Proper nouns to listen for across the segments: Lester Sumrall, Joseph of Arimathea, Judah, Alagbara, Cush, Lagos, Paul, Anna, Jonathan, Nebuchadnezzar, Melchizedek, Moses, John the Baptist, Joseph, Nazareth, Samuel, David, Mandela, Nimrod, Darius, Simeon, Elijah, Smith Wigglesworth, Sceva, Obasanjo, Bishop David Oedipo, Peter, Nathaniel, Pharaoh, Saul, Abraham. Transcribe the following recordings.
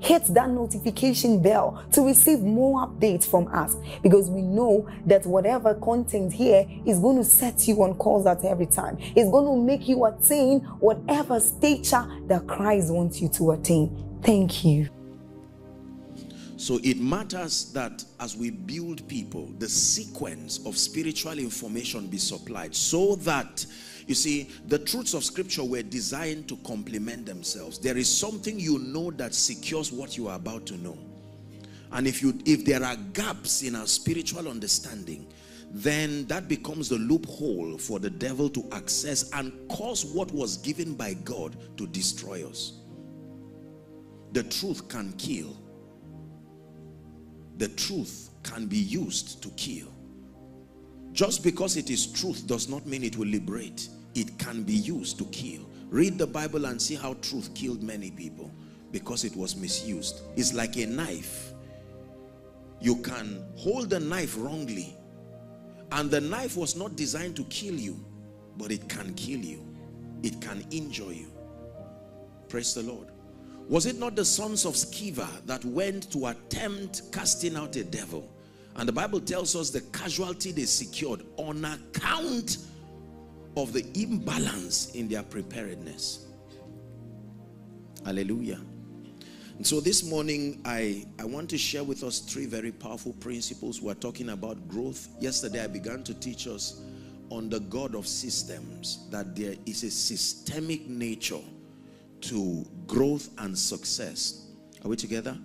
Hit that notification bell to receive more updates from us, because we know that whatever content here is going to set you on course at every time. It's going to make you attain whatever stature that Christ wants you to attain. Thank you. So it matters that as we build people, the sequence of spiritual information be supplied, so that, you see, the truths of Scripture were designed to complement themselves. There is something you know that secures what you are about to know. And if there are gaps in our spiritual understanding, then that becomes the loophole for the devil to access and cause what was given by God to destroy us. The truth can kill. The truth can be used to kill. Just because it is truth does not mean it will liberate. It can be used to kill. Read the Bible and see how truth killed many people because it was misused. It's like a knife. You can hold the knife wrongly, and the knife was not designed to kill you, but it can kill you. It can injure you. Praise the Lord. Was it not the sons of Sceva that went to attempt casting out a devil? And the Bible tells us the casualty they secured on account of the imbalance in their preparedness. Hallelujah. And so this morning, I want to share with us three very powerful principles. We're talking about growth. Yesterday, I began to teach us on the God of systems, that there is a systemic nature to growth and success. Are we together?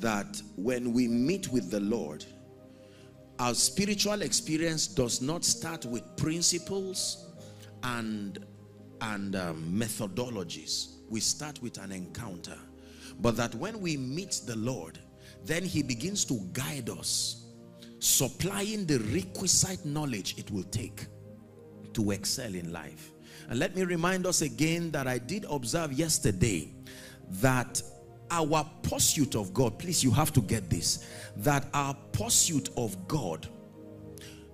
That when we meet with the Lord, our spiritual experience does not start with principles and methodologies. We start with an encounter. But that when we meet the Lord, then he begins to guide us, supplying the requisite knowledge it will take to excel in life. And let me remind us again that I did observe yesterday that our pursuit of God, please, you have to get this, that our pursuit of God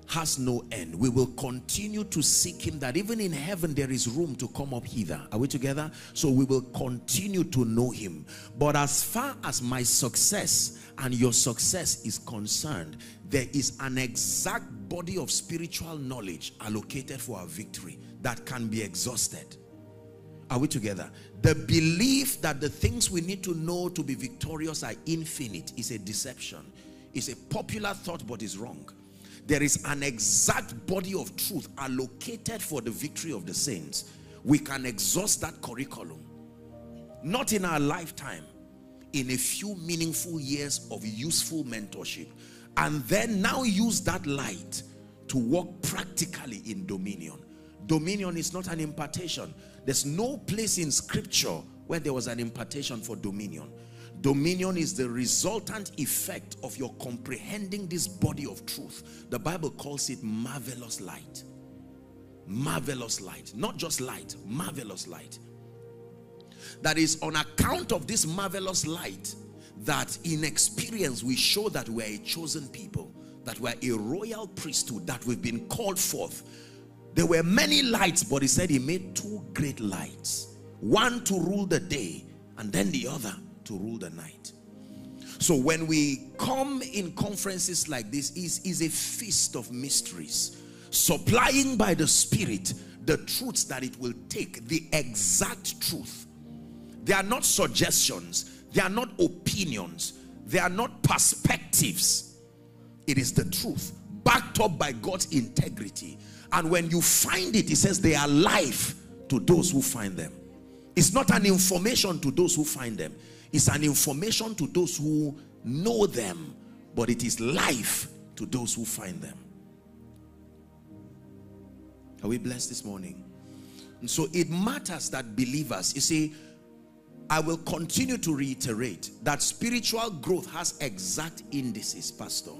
has no end. We will continue to seek him, that even in heaven there is room to come up hither. Are we together? So we will continue to know him. But as far as my success and your success is concerned, there is an exact body of spiritual knowledge allocated for our victory that can be exhausted. Are we together? The belief that the things we need to know to be victorious are infinite is a deception. It's a popular thought, but it's wrong. There is an exact body of truth allocated for the victory of the saints. We can exhaust that curriculum. Not in our lifetime, in a few meaningful years of useful mentorship. And then now use that light to walk practically in dominion. Dominion is not an impartation. There's no place in Scripture where there was an impartation for dominion. Dominion is the resultant effect of your comprehending this body of truth. The Bible calls it marvelous light. Marvelous light. Not just light, marvelous light. That is on account of this marvelous light that in experience we show that we are a chosen people, that we are a royal priesthood, that we've been called forth. There were many lights, but he said he made two great lights. One to rule the day, and then the other to rule the night. So when we come in conferences like this, is a feast of mysteries, supplying by the Spirit the truths that it will take, the exact truth. They are not suggestions. They are not opinions. They are not perspectives. It is the truth, backed up by God's integrity. And when you find it, it says they are life to those who find them. It's not an information to those who find them. It's an information to those who know them. But it is life to those who find them. Are we blessed this morning? And so it matters that believers, you see, I will continue to reiterate that spiritual growth has exact indices, Pastor.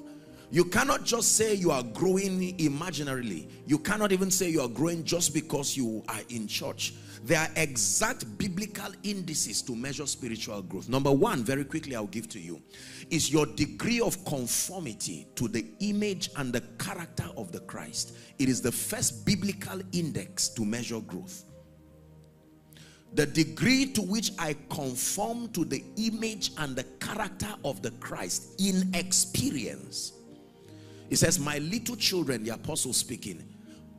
You cannot just say you are growing imaginarily. You cannot even say you are growing just because you are in church. There are exact biblical indices to measure spiritual growth. Number one, very quickly I'll give to you, is your degree of conformity to the image and the character of the Christ. It is the first biblical index to measure growth. The degree to which I conform to the image and the character of the Christ in experience. It says, my little children, the apostle speaking,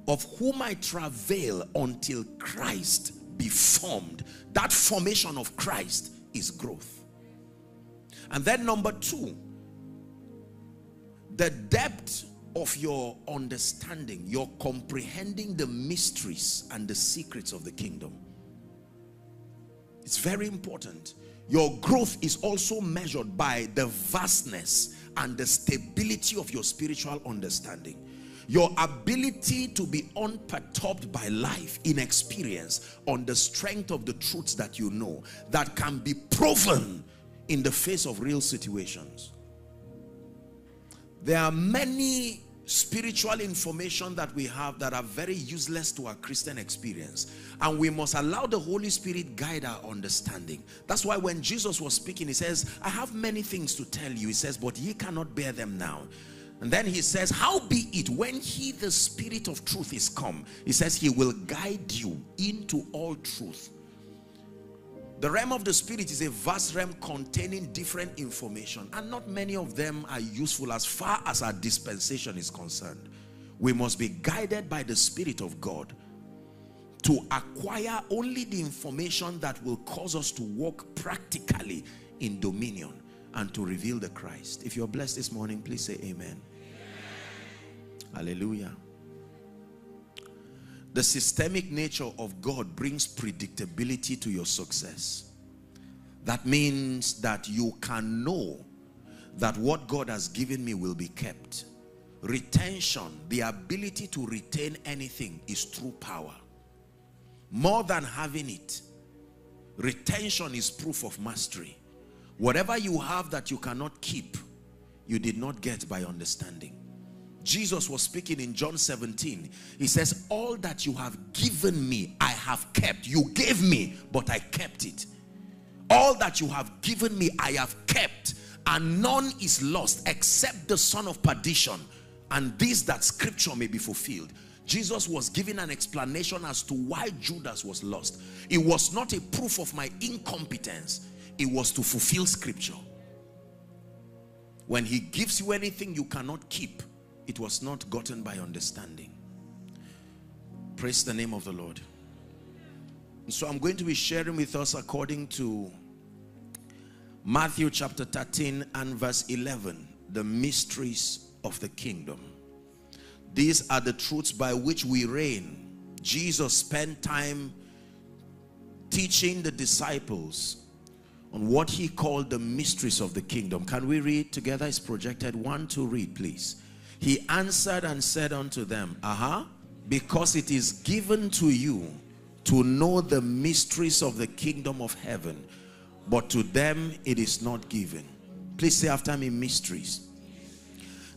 of whom I travail until Christ be formed. That formation of Christ is growth. And then number two, the depth of your understanding, your comprehending the mysteries and the secrets of the kingdom. It's very important. Your growth is also measured by the vastness and the stability of your spiritual understanding. Your ability to be unperturbed by life in experience on the strength of the truths that you know, that can be proven in the face of real situations. There are many spiritual information that we have that are very useless to our Christian experience, and we must allow the Holy Spirit guide our understanding. That's why when Jesus was speaking, he says, I have many things to tell you, he says, but ye cannot bear them now. And then he says, how be it when he, the Spirit of truth, is come, he says he will guide you into all truth. The realm of the Spirit is a vast realm containing different information, and not many of them are useful as far as our dispensation is concerned. We must be guided by the Spirit of God to acquire only the information that will cause us to walk practically in dominion and to reveal the Christ. If you're blessed this morning, please say amen. Amen. Hallelujah. The systemic nature of God brings predictability to your success. That means that you can know that what God has given me will be kept. Retention, the ability to retain anything, is true power. More than having it, retention is proof of mastery. Whatever you have that you cannot keep, you did not get by understanding. Jesus was speaking in John 17. He says, all that you have given me, I have kept. You gave me, but I kept it. All that you have given me, I have kept. And none is lost except the son of perdition. And this that scripture may be fulfilled. Jesus was giving an explanation as to why Judas was lost. It was not a proof of my incompetence. It was to fulfill scripture. When he gives you anything you cannot keep, it was not gotten by understanding. Praise the name of the Lord. And so I'm going to be sharing with us according to Matthew chapter 13 and verse 11, the mysteries of the kingdom. These are the truths by which we reign. Jesus spent time teaching the disciples on what he called the mysteries of the kingdom. Can we read together? It's projected. 1, 2, read please. He answered and said unto them, because it is given to you to know the mysteries of the kingdom of heaven, but to them it is not given. Please say after me, mysteries.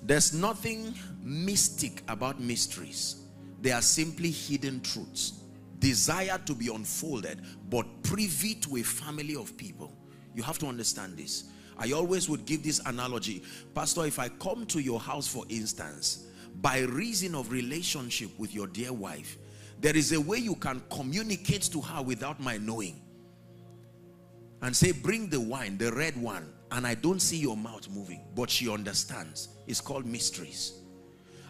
There's nothing mystic about mysteries. They are simply hidden truths, desired to be unfolded, but privy to a family of people. You have to understand this. I always would give this analogy. Pastor, if I come to your house, for instance, by reason of relationship with your dear wife, there is a way you can communicate to her without my knowing. And say, bring the wine, the red one, and I don't see your mouth moving, but she understands. It's called mysteries.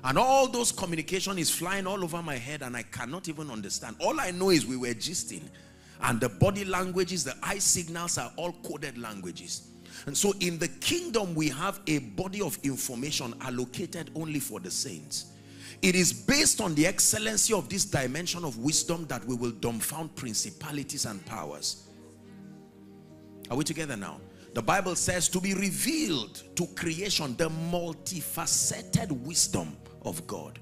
And all those communication is flying all over my head and I cannot even understand. All I know is we were gisting. And the body languages, the eye signals are all coded languages. And so in the kingdom, we have a body of information allocated only for the saints. It is based on the excellency of this dimension of wisdom that we will dumbfound principalities and powers. Are we together now? The Bible says to be revealed to creation the multifaceted wisdom of God.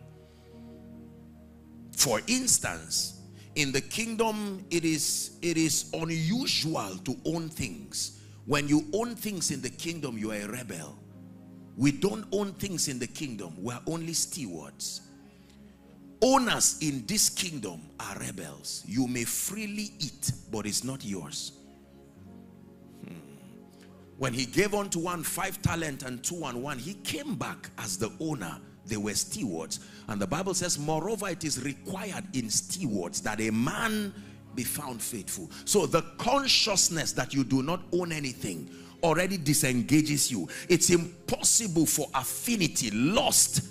For instance, in the kingdom, it is unusual to own things. When you own things in the kingdom, you are a rebel. We don't own things in the kingdom. We are only stewards. Owners in this kingdom are rebels. You may freely eat, but it's not yours. When he gave unto one 5 talents and 2 and 1, he came back as the owner. They were stewards. And the Bible says, moreover, it is required in stewards that a man be found faithful. So the consciousness that you do not own anything already disengages you. It's impossible for affinity, lust,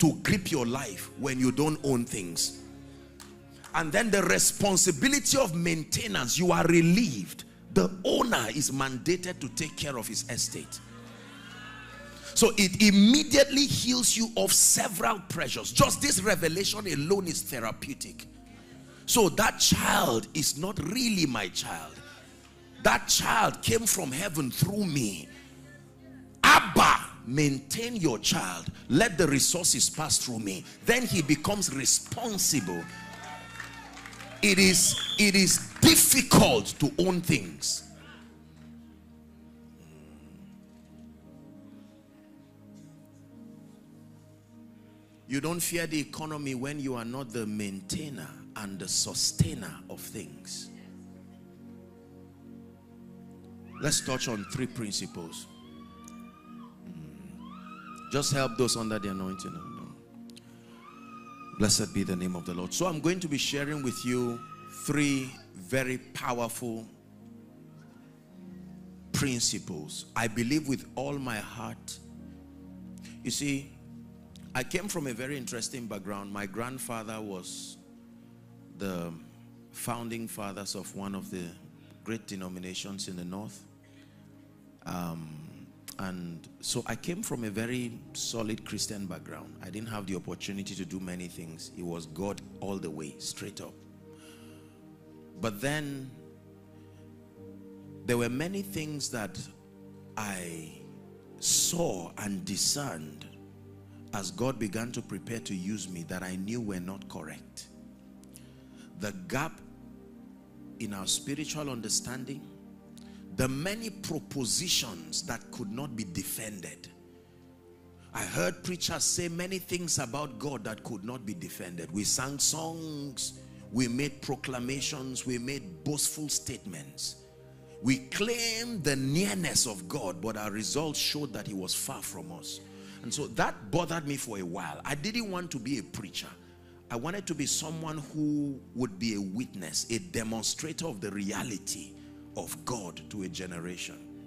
to grip your life when you don't own things. And then the responsibility of maintenance, you are relieved. The owner is mandated to take care of his estate. So it immediately heals you of several pressures. Just this revelation alone is therapeutic. So that child is not really my child. That child came from heaven through me. Abba, maintain your child. Let the resources pass through me. Then he becomes responsible. It is difficult to own things. You don't fear the economy when you are not the maintainer and the sustainer of things. Let's touch on 3 principles. Just help those under the anointing. Blessed be the name of the Lord. So I'm going to be sharing with you 3 very powerful principles. I believe with all my heart. You see, I came from a very interesting background. My grandfather was the founding fathers of one of the great denominations in the north. And so I came from a very solid Christian background. I didn't have the opportunity to do many things. It was God all the way, straight up. But then there were many things that I saw and discerned as God began to prepare to use me that I knew were not correct. The gap in our spiritual understanding, the many propositions that could not be defended. I heard preachers say many things about God that could not be defended. We sang songs, we made proclamations, we made boastful statements. We claimed the nearness of God, but our results showed that he was far from us. And so that bothered me for a while. I didn't want to be a preacher. I wanted to be someone who would be a witness, a demonstrator of the reality of God to a generation.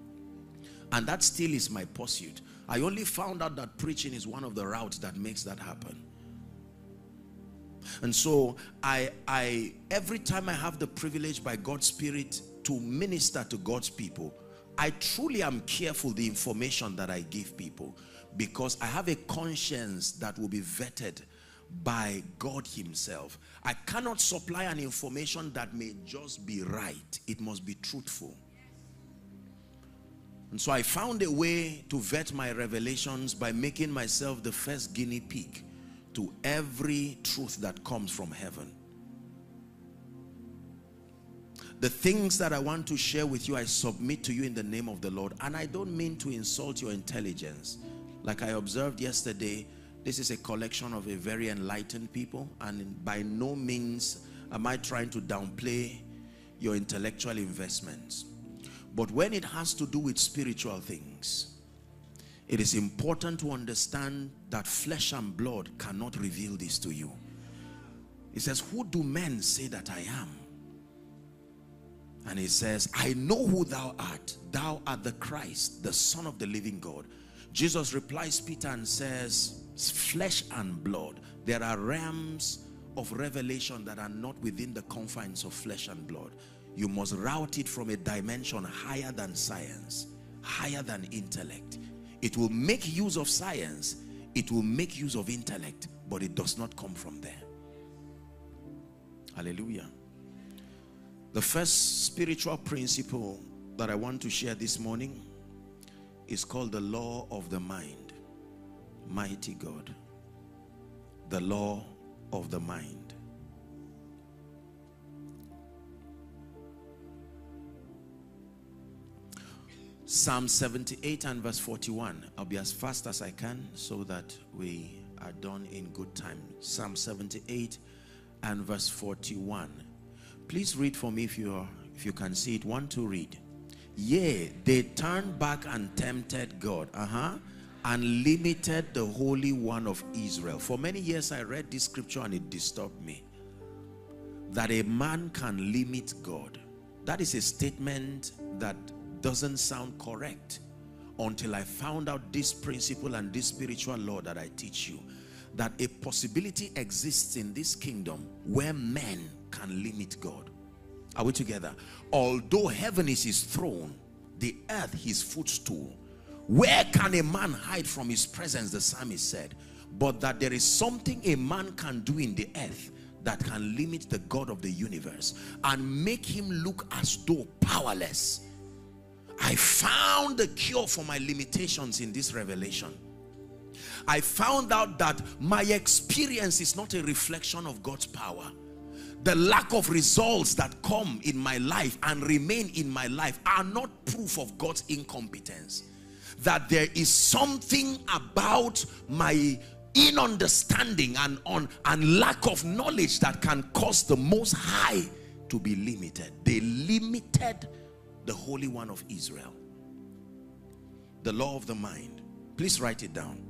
And that still is my pursuit. I only found out that preaching is one of the routes that makes that happen. And so I every time I have the privilege by God's Spirit to minister to God's people, I truly am careful the information that I give people, because I have a conscience that will be vetted by God himself. I cannot supply an information that may just be right. It must be truthful. And so I found a way to vet my revelations by making myself the first guinea pig to every truth that comes from heaven. The things that I want to share with you, I submit to you in the name of the Lord. And I don't mean to insult your intelligence. Like I observed yesterday, this is a collection of a very enlightened people, and by no means am I trying to downplay your intellectual investments. But when it has to do with spiritual things, it is important to understand that flesh and blood cannot reveal this to you. It says, who do men say that I am? And it says, I know who thou art. Thou art the Christ, the Son of the living God. Jesus replies Peter and says, flesh and blood. There are realms of revelation that are not within the confines of flesh and blood. You must route it from a dimension higher than science higher than intellect. It will make use of science, it will make use of intellect, but it does not come from there. Hallelujah. The first spiritual principle that I want to share this morning is called the law of the mind. Mighty God. The law of the mind. Psalm 78 and verse 41. I'll be as fast as I can so that we are done in good time. Psalm 78 and verse 41. Please read for me if you can see it. 1, 2, read. Yea, they turned back and tempted God, and limited the Holy One of Israel. For many years I read this scripture and it disturbed me. That a man can limit God. That is a statement that doesn't sound correct until I found out this principle and this spiritual law that I teach you. That a possibility exists in this kingdom where men can limit God. Are we together? Although heaven is his throne, the earth his footstool, where can a man hide from his presence? The psalmist said. But that there is something a man can do in the earth that can limit the God of the universe and make him look as though powerless. I found the cure for my limitations in this revelation. I found out that my experience is not a reflection of God's power. The lack of results that come in my life and remain in my life are not proof of God's incompetence. That there is something about my understanding and lack of knowledge that can cause the Most High to be limited. They limited the Holy One of Israel. The law of the mind. Please write it down.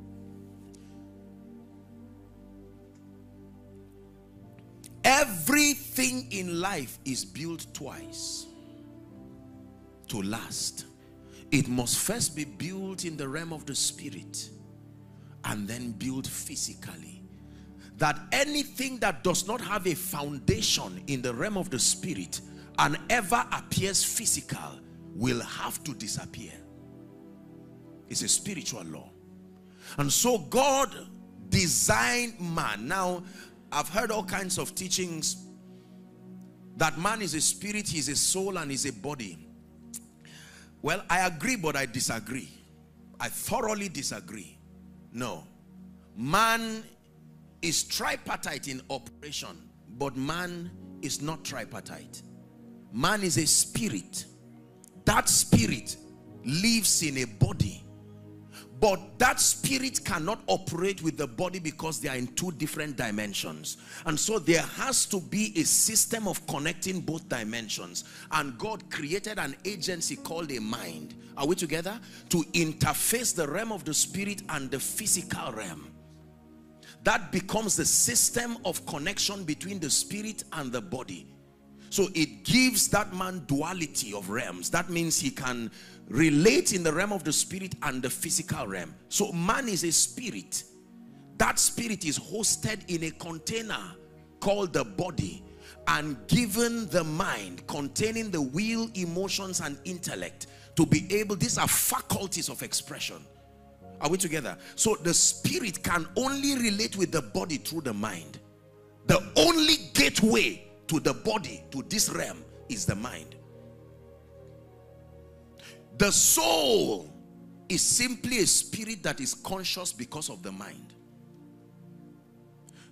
Everything in life is built twice to last. It must first be built in the realm of the spirit and then built physically. That anything that does not have a foundation in the realm of the spirit and ever appears physical will have to disappear. It's a spiritual law. And so God designed man. Now, I've heard all kinds of teachings that man is a spirit, he's a soul, and he's a body. Well, I agree, but I disagree. I thoroughly disagree. No. Man is tripartite in operation, but man is not tripartite. Man is a spirit. That spirit lives in a body. But that spirit cannot operate with the body because they are in two different dimensions. And so there has to be a system of connecting both dimensions. And God created an agency called a mind. Are we together? To interface the realm of the spirit and the physical realm. That becomes the system of connection between the spirit and the body. So it gives that man duality of realms. That means he can relate in the realm of the spirit and the physical realm. So man is a spirit. That spirit is hosted in a container called the body and given the mind containing the will, emotions, and intellect to be able, these are faculties of expression. Are we together? So the spirit can only relate with the body through the mind. The only gateway to the body, to this realm, is the mind. The soul is simply a spirit that is conscious because of the mind.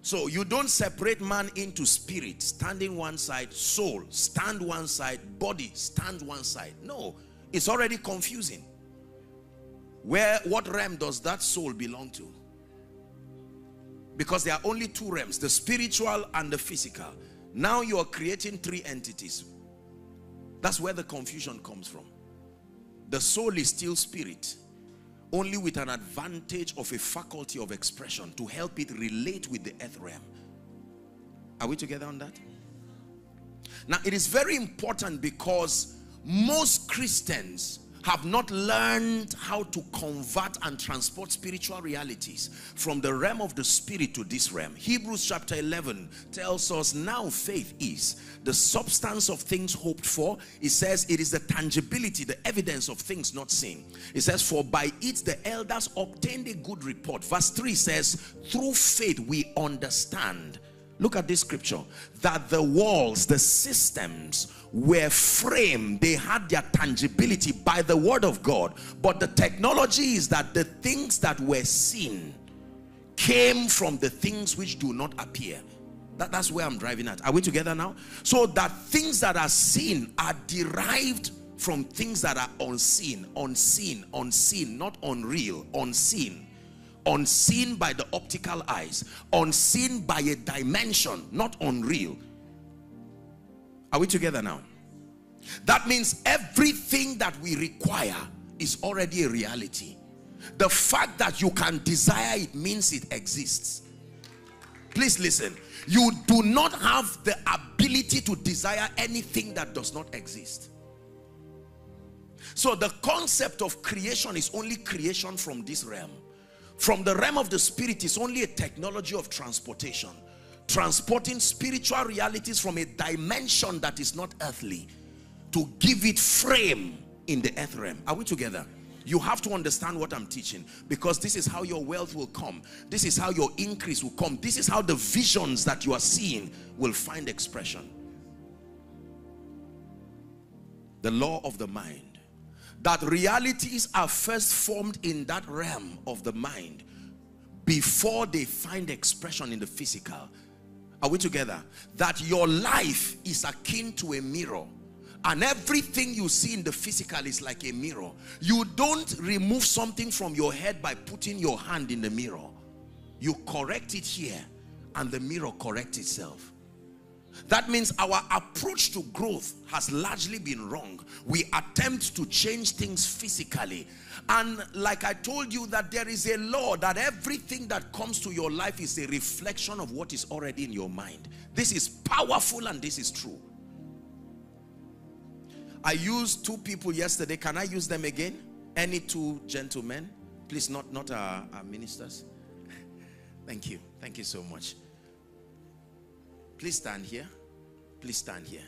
So you don't separate man into spirit, standing one side, soul, stand one side, body, stand one side. No, it's already confusing. Where, what realm does that soul belong to? Because there are only two realms, the spiritual and the physical. Now you are creating three entities. That's where the confusion comes from. The soul is still spirit, only with an advantage of a faculty of expression to help it relate with the earth realm. Are we together on that? Now it is very important because most Christians have not learned how to convert and transport spiritual realities from the realm of the spirit to this realm. Hebrews chapter 11 tells us, now faith is the substance of things hoped for. It says it is the tangibility, the evidence of things not seen. It says, for by it the elders obtained a good report. Verse 3 says, through faith we understand. Look at this scripture. That the walls, the systems were framed. They had their tangibility by the word of God. But the technology is that the things that were seen came from the things which do not appear. That's where I'm driving at. Are we together now? So that things that are seen are derived from things that are unseen. Unseen, unseen, not unreal. Unseen. Unseen by the optical eyes, unseen by a dimension, not unreal. Are we together now? That means everything that we require is already a reality. The fact that you can desire it means it exists. Please listen. You do not have the ability to desire anything that does not exist. So the concept of creation is only creation from this realm. From the realm of the spirit is only a technology of transportation. Transporting spiritual realities from a dimension that is not earthly to give it frame in the earth realm. Are we together? You have to understand what I'm teaching, because this is how your wealth will come. This is how your increase will come. This is how the visions that you are seeing will find expression. The law of the mind. That realities are first formed in that realm of the mind before they find expression in the physical. Are we together? That your life is akin to a mirror, and everything you see in the physical is like a mirror. You don't remove something from your head by putting your hand in the mirror. You correct it here and the mirror corrects itself. That means our approach to growth has largely been wrong. We attempt to change things physically. And like I told you, that there is a law that everything that comes to your life is a reflection of what is already in your mind. This is powerful and this is true. I used two people yesterday. Can I use them again? Any two gentlemen? Please, not our ministers. Thank you. Thank you so much. Please stand here. Please stand here.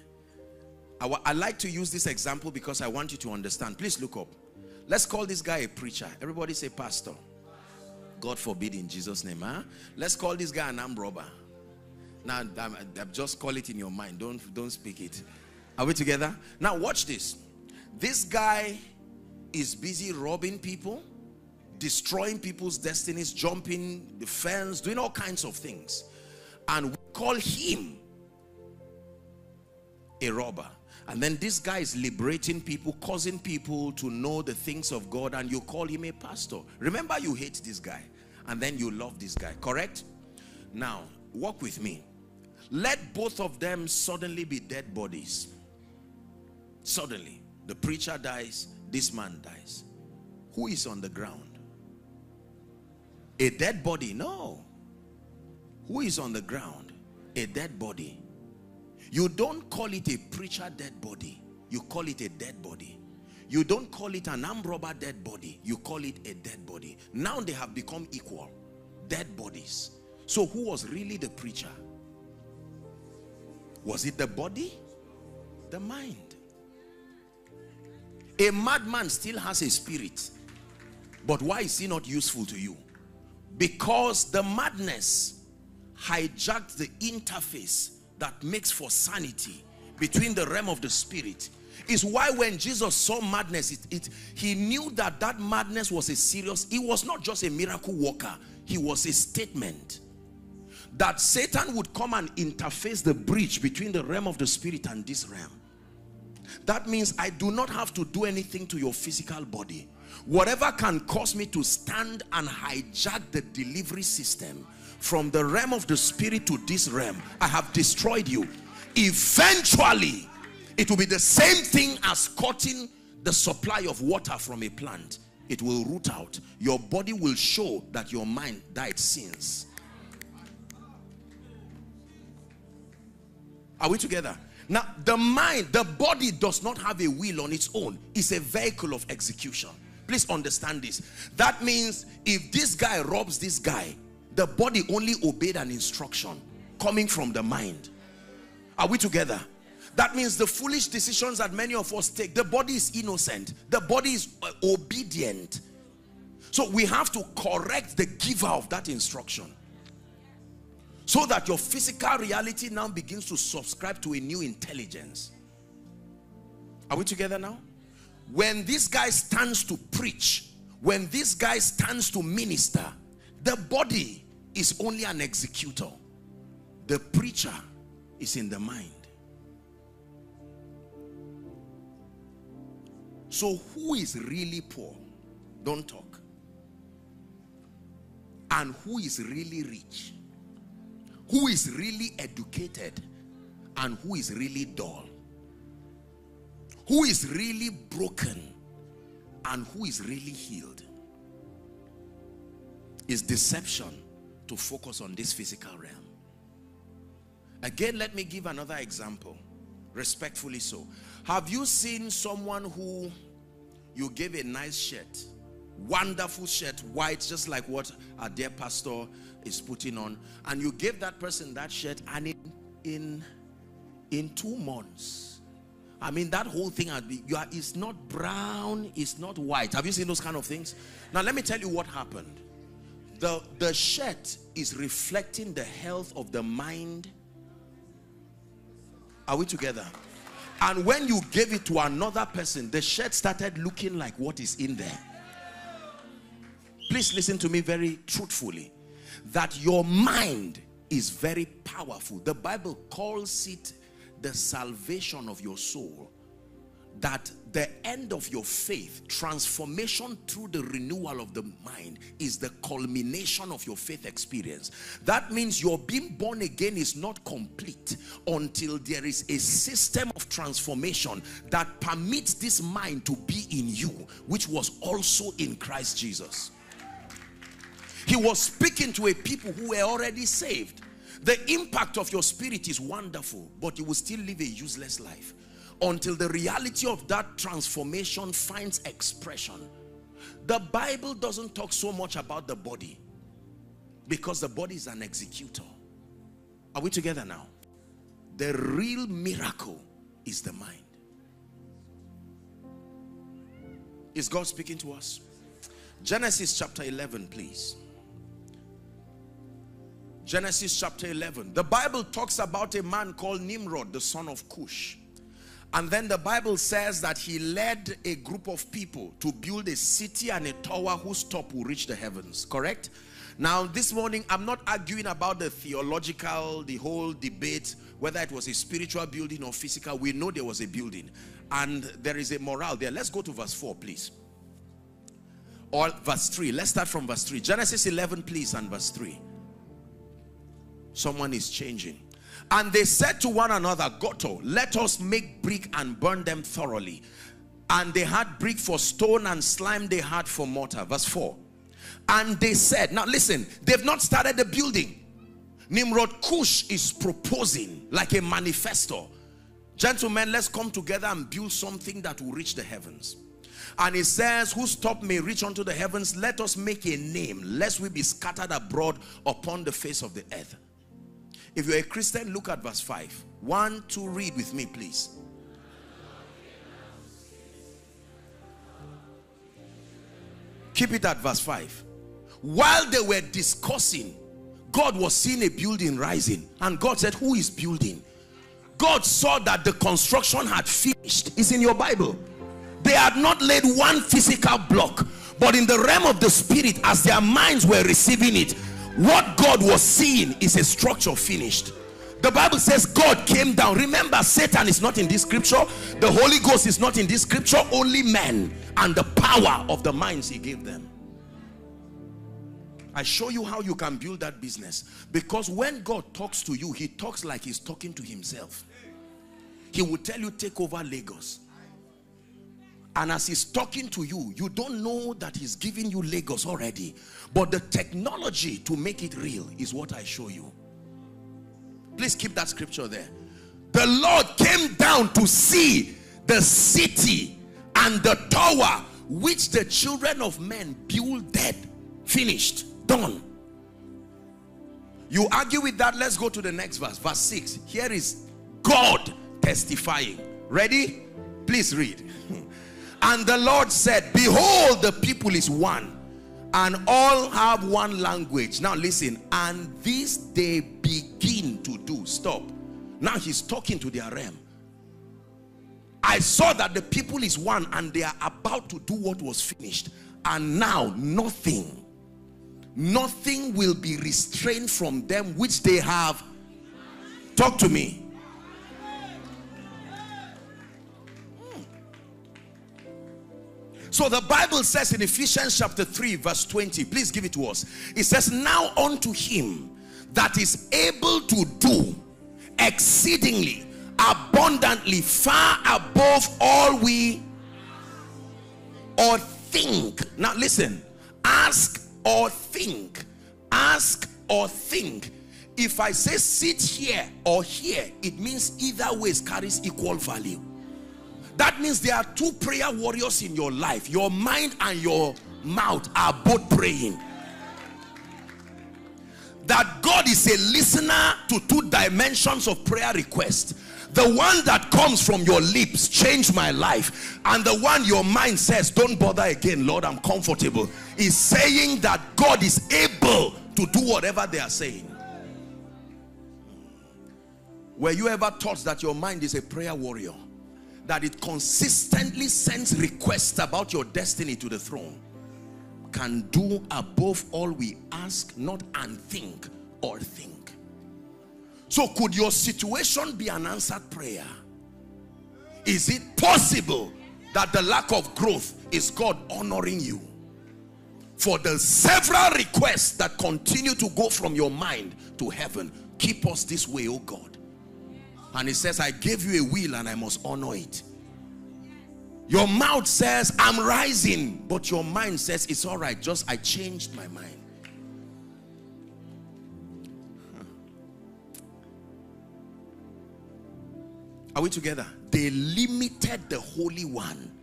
I like to use this example because I want you to understand. Please look up. Let's call this guy a preacher. Everybody say pastor. God forbid, in Jesus' name. Huh? Let's call this guy an armed robber. Now, just call it in your mind. Don't speak it. Are we together? Now, watch this. This guy is busy robbing people, destroying people's destinies, jumping the fence, doing all kinds of things. And we call him a robber. And then this guy is liberating people, causing people to know the things of God, and you call him a pastor. Remember, you hate this guy and then you love this guy, correct? Now, walk with me. Let both of them suddenly be dead bodies. Suddenly, the preacher dies, this man dies. Who is on the ground? A dead body? No. Who is on the ground? A dead body. You don't call it a preacher dead body. You call it a dead body. You don't call it an armed robber dead body. You call it a dead body. Now they have become equal. Dead bodies. So who was really the preacher? Was it the body? The mind. A madman still has a spirit. But why is he not useful to you? Because the madness hijacked the interface that makes for sanity between the realm of the spirit. Is why when Jesus saw madness, he knew that madness was a serious, it was not just a miracle worker, he was a statement that Satan would come and interface the breach between the realm of the spirit and this realm. That means I do not have to do anything to your physical body. Whatever can cause me to stand and hijack the delivery system from the realm of the spirit to this realm, I have destroyed you. Eventually, it will be the same thing as cutting the supply of water from a plant. It will root out. Your body will show that your mind died since. Are we together? Now, the mind, the body does not have a will on its own. It's a vehicle of execution. Please understand this. That means if this guy robs this guy, the body only obeyed an instruction coming from the mind. Are we together? That means the foolish decisions that many of us take, the body is innocent. The body is obedient. So we have to correct the giver of that instruction, so that your physical reality now begins to subscribe to a new intelligence. Are we together now? When this guy stands to preach, when this guy stands to minister, the body is only an executor. The preacher is in the mind. So who is really poor? Don't talk. And who is really rich? Who is really educated? And who is really dull? Who is really broken? And who is really healed? It's deception to focus on this physical realm. Again, let me give another example, respectfully so. Have you seen someone who you gave a nice shirt, wonderful shirt, white, just like what our dear pastor is putting on, and you gave that person that shirt, and in 2 months, I mean, that whole thing, it's not brown, it's not white. Have you seen those kind of things? Now, let me tell you what happened. The shirt is reflecting the health of the mind. Are we together? And when you gave it to another person, the shirt started looking like what is in there. Please listen to me very truthfully. That your mind is very powerful. The Bible calls it the salvation of your soul. That the end of your faith, transformation through the renewal of the mind, is the culmination of your faith experience. That means your being born again is not complete until there is a system of transformation that permits this mind to be in you, which was also in Christ Jesus. He was speaking to a people who were already saved. The impact of your spirit is wonderful, but you will still live a useless life until the reality of that transformation finds expression. The Bible doesn't talk so much about the body, because the body is an executor. Are we together now? The real miracle is the mind. Is God speaking to us? Genesis chapter 11, please. Genesis chapter 11. The Bible talks about a man called Nimrod, the son of Cush. And then the Bible says that he led a group of people to build a city and a tower whose top will reach the heavens. Correct? Now, this morning, I'm not arguing about the theological, the whole debate, whether it was a spiritual building or physical. We know there was a building. And there is a morale there. Let's go to verse 4, please. Or verse 3. Let's start from verse 3. Genesis 11, please, and verse 3. Someone is changing. And they said to one another, Goto, let us make brick and burn them thoroughly. And they had brick for stone, and slime they had for mortar. Verse 4. And they said, now listen, they've not started the building. Nimrod Cush is proposing like a manifesto. Gentlemen, let's come together and build something that will reach the heavens. And it says, whose top may reach unto the heavens, let us make a name, lest we be scattered abroad upon the face of the earth. If you're a Christian, look at verse 5. 1, 2, read with me, please. Keep it at verse 5. While they were discussing, God was seeing a building rising. And God said, who is building? God saw that the construction had finished. It's in your Bible. They had not laid one physical block. But in the realm of the spirit, as their minds were receiving it, what God was seeing is a structure finished. The Bible says God came down. Remember, Satan is not in this scripture. The Holy Ghost is not in this scripture. Only men and the power of the minds he gave them. I show you how you can build that business. Because when God talks to you, he talks like he's talking to himself. He will tell you, take over Lagos. And as he's talking to you, you don't know that he's giving you Lagos already. But the technology to make it real is what I show you. Please keep that scripture there. The Lord came down to see the city and the tower which the children of men builded. Finished. Done. You argue with that, let's go to the next verse. Verse 6. Here is God testifying. Ready? Please read. And the Lord said, behold, the people is one, and all have one language. Now listen, and this they begin to do. Stop. Now he's talking to their realm. I saw that the people is one, and they are about to do what was finished. And now nothing will be restrained from them which they have. Talk to me. So the Bible says in Ephesians chapter 3 verse 20, please give it to us. It says, now unto him that is able to do exceedingly abundantly far above all we or think. Now listen, ask or think. Ask or think. If I say sit here or here, it means either ways carries equal value. That means there are two prayer warriors in your life. Your mind and your mouth are both praying. That God is a listener to two dimensions of prayer request. The one that comes from your lips, change my life. And the one your mind says, don't bother again, Lord, I'm comfortable. Is saying that God is able to do whatever they are saying. Were you ever taught that your mind is a prayer warrior? That it consistently sends requests about your destiny to the throne? Can do above all we ask, not and think or think. So could your situation be an answered prayer? Is it possible that the lack of growth is God honoring you for the several requests that continue to go from your mind to heaven? Keep us this way, oh God. And he says, I gave you a will and I must honor it. Your mouth says, I'm rising. But your mind says, it's all right. Just I changed my mind. Are we together? They limited the Holy One.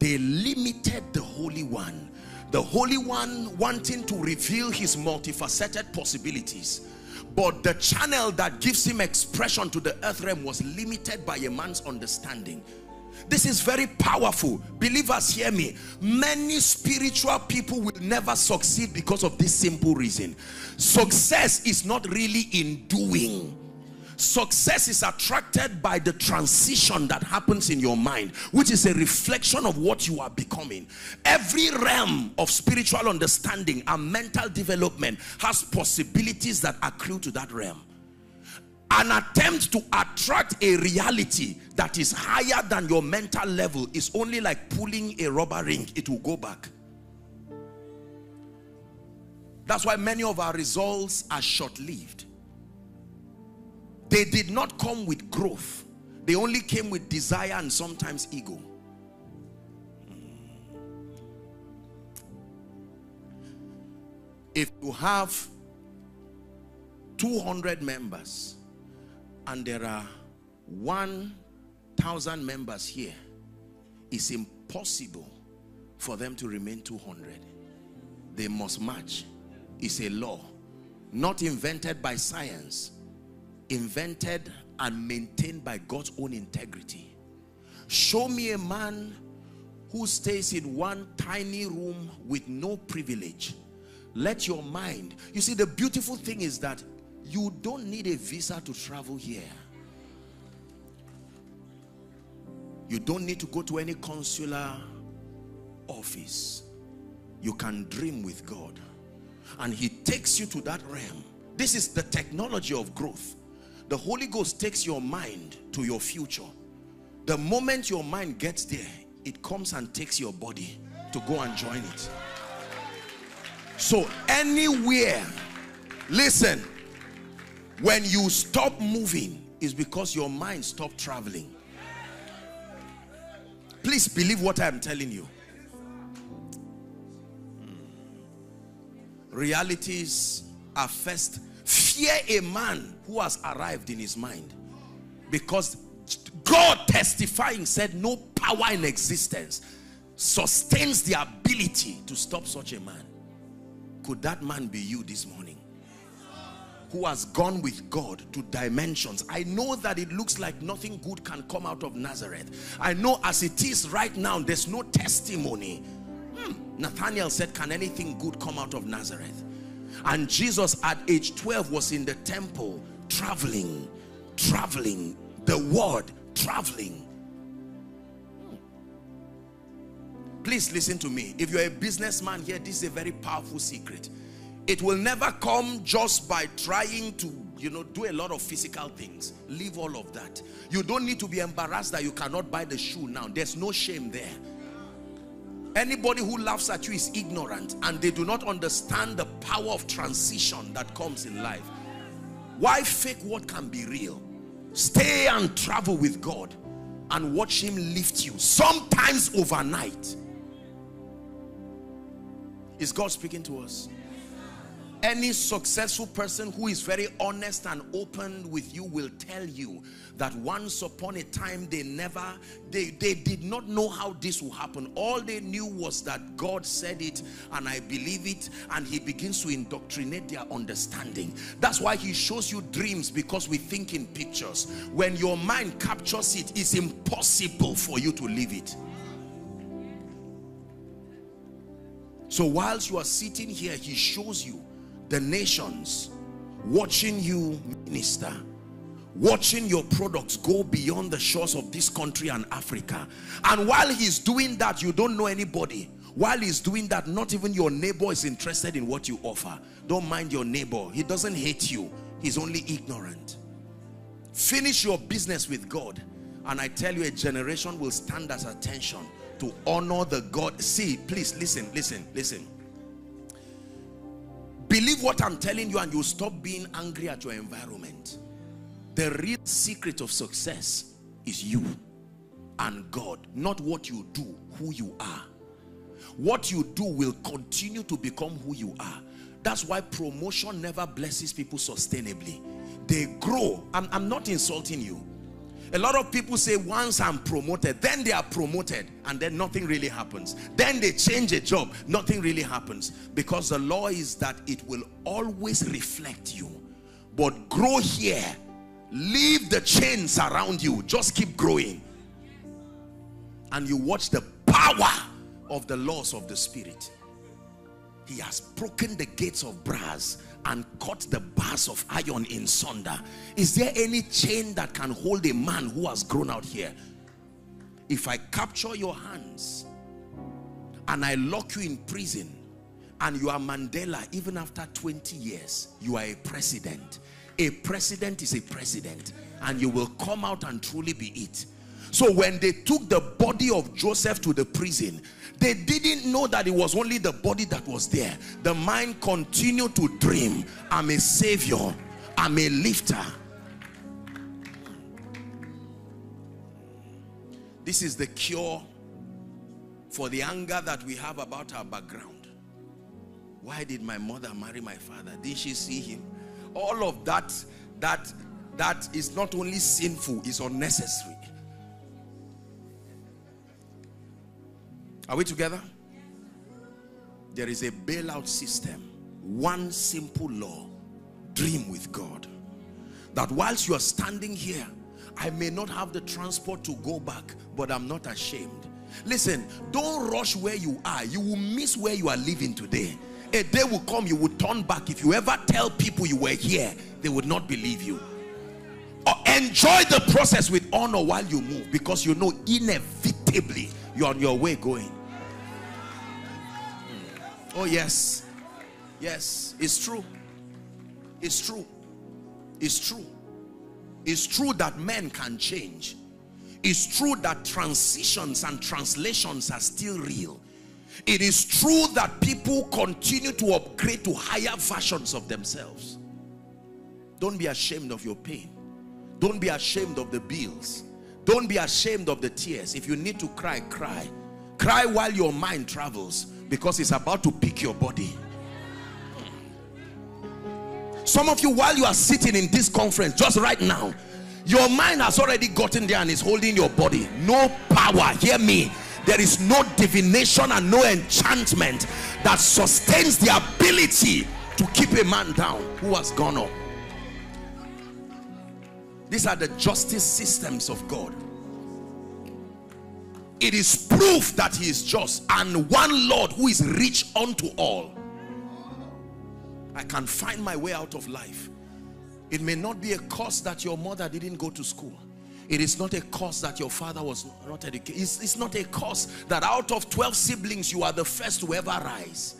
They limited the Holy One. The Holy One wanting to reveal his multifaceted possibilities. But the channel that gives him expression to the earth realm was limited by a man's understanding. This is very powerful. Believers, hear me. Many spiritual people will never succeed because of this simple reason. Success is not really in doing. Success is attracted by the transition that happens in your mind, which is a reflection of what you are becoming. Every realm of spiritual understanding and mental development has possibilities that accrue to that realm. An attempt to attract a reality that is higher than your mental level is only like pulling a rubber ring. It will go back. That's why many of our results are short-lived. They did not come with growth. They only came with desire and sometimes ego. If you have 200 members and there are 1,000 members here, it's impossible for them to remain 200. They must match. It's a law, not invented by science. Invented and maintained by God's own integrity. Show me a man who stays in one tiny room with no privilege. Let your mind, you see, the beautiful thing is that you don't need a visa to travel here. You don't need to go to any consular office. You can dream with God and he takes you to that realm. This is the technology of growth. The Holy Ghost takes your mind to your future. The moment your mind gets there, it comes and takes your body to go and join it. So anywhere, listen, when you stop moving, it's because your mind stopped traveling. Please believe what I'm telling you. Realities are first. Fear a man who has arrived in his mind. Because God testifying said no power in existence sustains the ability to stop such a man. Could that man be you this morning, who has gone with God to dimensions? I know that it looks like nothing good can come out of Nazareth. I know as it is right now, there's no testimony. Nathaniel said, can anything good come out of Nazareth? And Jesus at age 12 was in the temple, traveling, the word traveling. Please listen to me. If you're a businessman here, this is a very powerful secret. It will never come just by trying to, do a lot of physical things. Leave all of that. You don't need to be embarrassed that you cannot buy the shoe now. There's no shame there. Anybody who laughs at you is ignorant, and they do not understand the power of transition that comes in life. Why fake what can be real? Stay and travel with God and watch him lift you, sometimes overnight. Is God speaking to us? Any successful person who is very honest and open with you will tell you that once upon a time they did not know how this will happen. All they knew was that God said it and I believe it, and he begins to indoctrinate their understanding. That's why he shows you dreams, because we think in pictures. When your mind captures it, it's impossible for you to leave it. So whilst you are sitting here, he shows you the nations watching you minister, watching your products go beyond the shores of this country and Africa. And while he's doing that, you don't know anybody. While he's doing that, not even your neighbor is interested in what you offer. Don't mind your neighbor. He doesn't hate you. He's only ignorant. Finish your business with God, and I tell you, a generation will stand as attention to honor the God. See, please listen. Believe what I'm telling you and you'll stop being angry at your environment. The real secret of success is you and God, not what you do, who you are. What you do will continue to become who you are. That's why promotion never blesses people sustainably. They grow. I'm not insulting you. A lot of people say, once I'm promoted, then they are promoted, and then nothing really happens. Then they change a job, nothing really happens. Because the law is that it will always reflect you. But grow here. Leave the chains around you. Just keep growing. And you watch the power of the laws of the Spirit. He has broken the gates of brass and cut the bars of iron in sunder. Is there any chain that can hold a man who has grown out here? If I capture your hands and I lock you in prison, and you are Mandela even after 20 years, you are a president. A president is a president, and you will come out and truly be it. So when they took the body of Joseph to the prison, they didn't know that it was only the body that was there. The mind continued to dream, I'm a savior, I'm a lifter. This is the cure for the anger that we have about our background. Why did my mother marry my father? Did she see him? All of that is not only sinful, it's unnecessary. Are we together? There is a bailout system. One simple law. Dream with God. That whilst you are standing here, I may not have the transport to go back, but I'm not ashamed. Listen, don't rush where you are. You will miss where you are living today. A day will come, you will turn back. If you ever tell people you were here, they would not believe you. Or enjoy the process with honor while you move, because you know inevitably you're on your way going. Oh yes, yes, it's true. It's true. It's true. It's true that men can change. It's true that transitions and translations are still real. It is true that people continue to upgrade to higher versions of themselves. Don't be ashamed of your pain. Don't be ashamed of the bills. Don't be ashamed of the tears. If you need to cry, cry. Cry while your mind travels, because it's about to pick your body. Some of you, while you are sitting in this conference, just right now, Your mind has already gotten there and is holding your body. No power, hear me, there is no divination and no enchantment that sustains the ability to keep a man down who has gone up. These are the justice systems of God. It is proof that he is just, and one Lord who is rich unto all. I can find my way out of life. It may not be a cause that your mother didn't go to school. It is not a cause that your father was not educated. It's not a cause that out of 12 siblings you are the first to ever rise.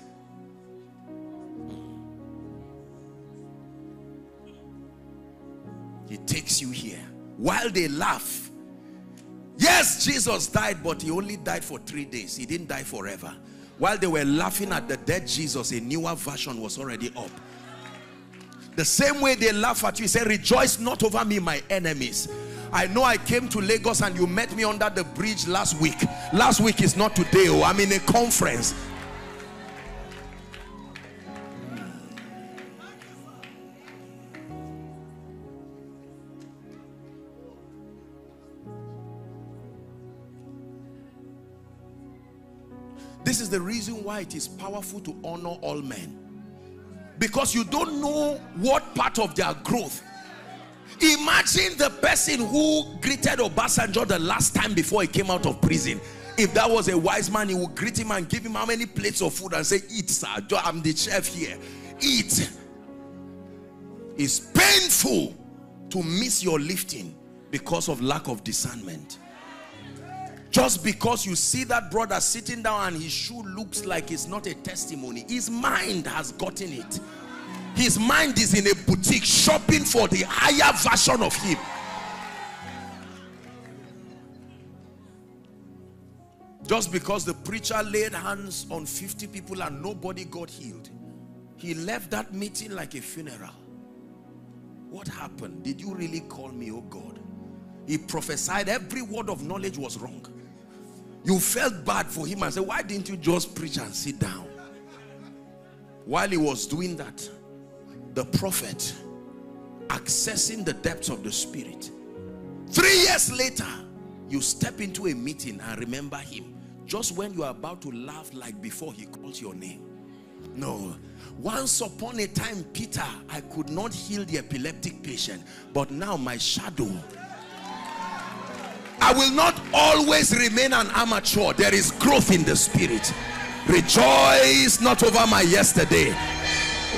He takes you here while they laugh. Yes, Jesus died, but he only died for 3 days. He didn't die forever. While they were laughing at the dead Jesus, a newer version was already up. The same way they laugh at you, he said, rejoice not over me, my enemies. I know I came to Lagos and you met me under the bridge last week. Last week is not today. Oh, I'm in a conference. This is the reason why it is powerful to honor all men. Because you don't know what part of their growth. Imagine the person who greeted Obasanjo the last time before he came out of prison. If that was a wise man, he would greet him and give him how many plates of food and say, eat, sir, I'm the chef here. Eat. It's painful to miss your lifting because of lack of discernment. Just because you see that brother sitting down and his shoe looks like it's not a testimony, his mind has gotten it. His mind is in a boutique shopping for the higher version of him. Just because the preacher laid hands on 50 people and nobody got healed, he left that meeting like a funeral. What happened? Did you really call me, oh God? He prophesied, every word of knowledge was wrong. You felt bad for him and said, why didn't you just preach and sit down? While he was doing that, the prophet, accessing the depths of the spirit, 3 years later, you step into a meeting and remember him. Just when you are about to laugh like before, he calls your name. No. Once upon a time, Peter, I could not heal the epileptic patient, but now my shadow... I will not always remain an amateur. There is growth in the spirit. Rejoice not over my yesterday.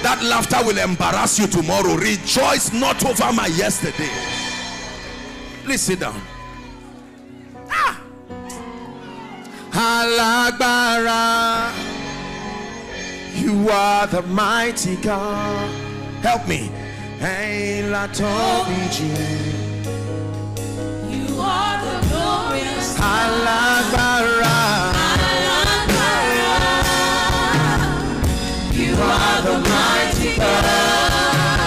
That laughter will embarrass you tomorrow. Rejoice not over my yesterday. Please sit down. Ah! Alagbara, you are the mighty God. Help me. You are the glorious Alagbara. You are the mighty God.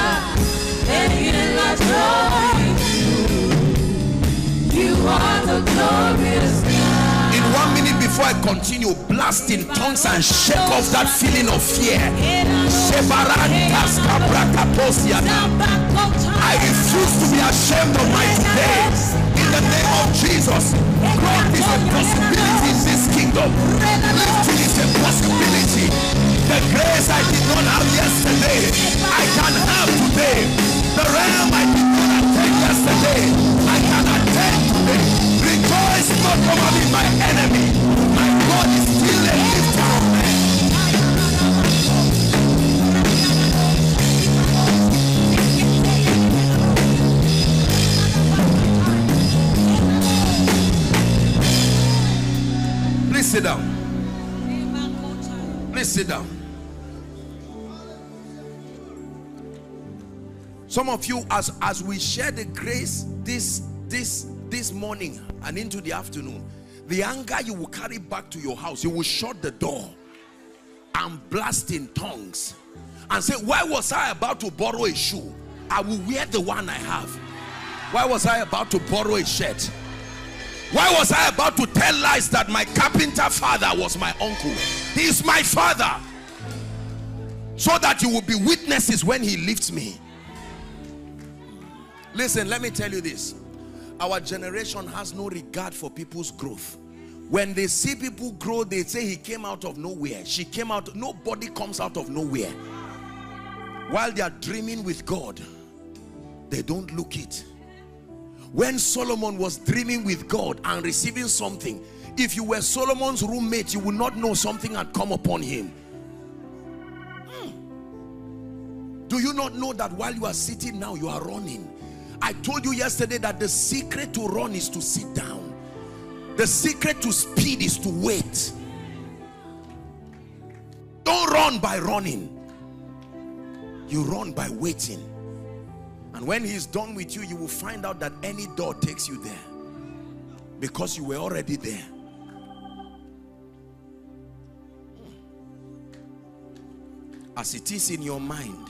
And you adore you. You are the glorious God. In 1 minute before I continue, blast in tongues and shake off that feeling of fear. I refuse to be ashamed of my today. In the name of Jesus, growth is a possibility in this kingdom. Lifting is a possibility. The grace I did not have yesterday, I can have today. The realm I did not attain yesterday, I can attain today. Rejoice not over me, my enemy. My God is still a lifter of men. Sit down. Please sit down. Some of you, as we share the grace this morning and into the afternoon, the anger you will carry back to your house, you will shut the door and blast in tongues and say, why was I about to borrow a shoe? I will wear the one I have. Why was I about to borrow a shirt? Why was I about to tell lies that my carpenter father was my uncle? He is my father. So that you will be witnesses when he lifts me. Listen, let me tell you this. Our generation has no regard for people's growth. When they see people grow, they say he came out of nowhere. She came out. Nobody comes out of nowhere. While they are dreaming with God, they don't look it. When Solomon was dreaming with God and receiving something, if you were Solomon's roommate, you would not know something had come upon him. Do you not know that while you are sitting now, you are running? I told you yesterday that the secret to run is to sit down. The secret to speed is to wait. Don't run by running. You run by waiting. And when he's done with you, you will find out that any door takes you there, because you were already there. As it is in your mind,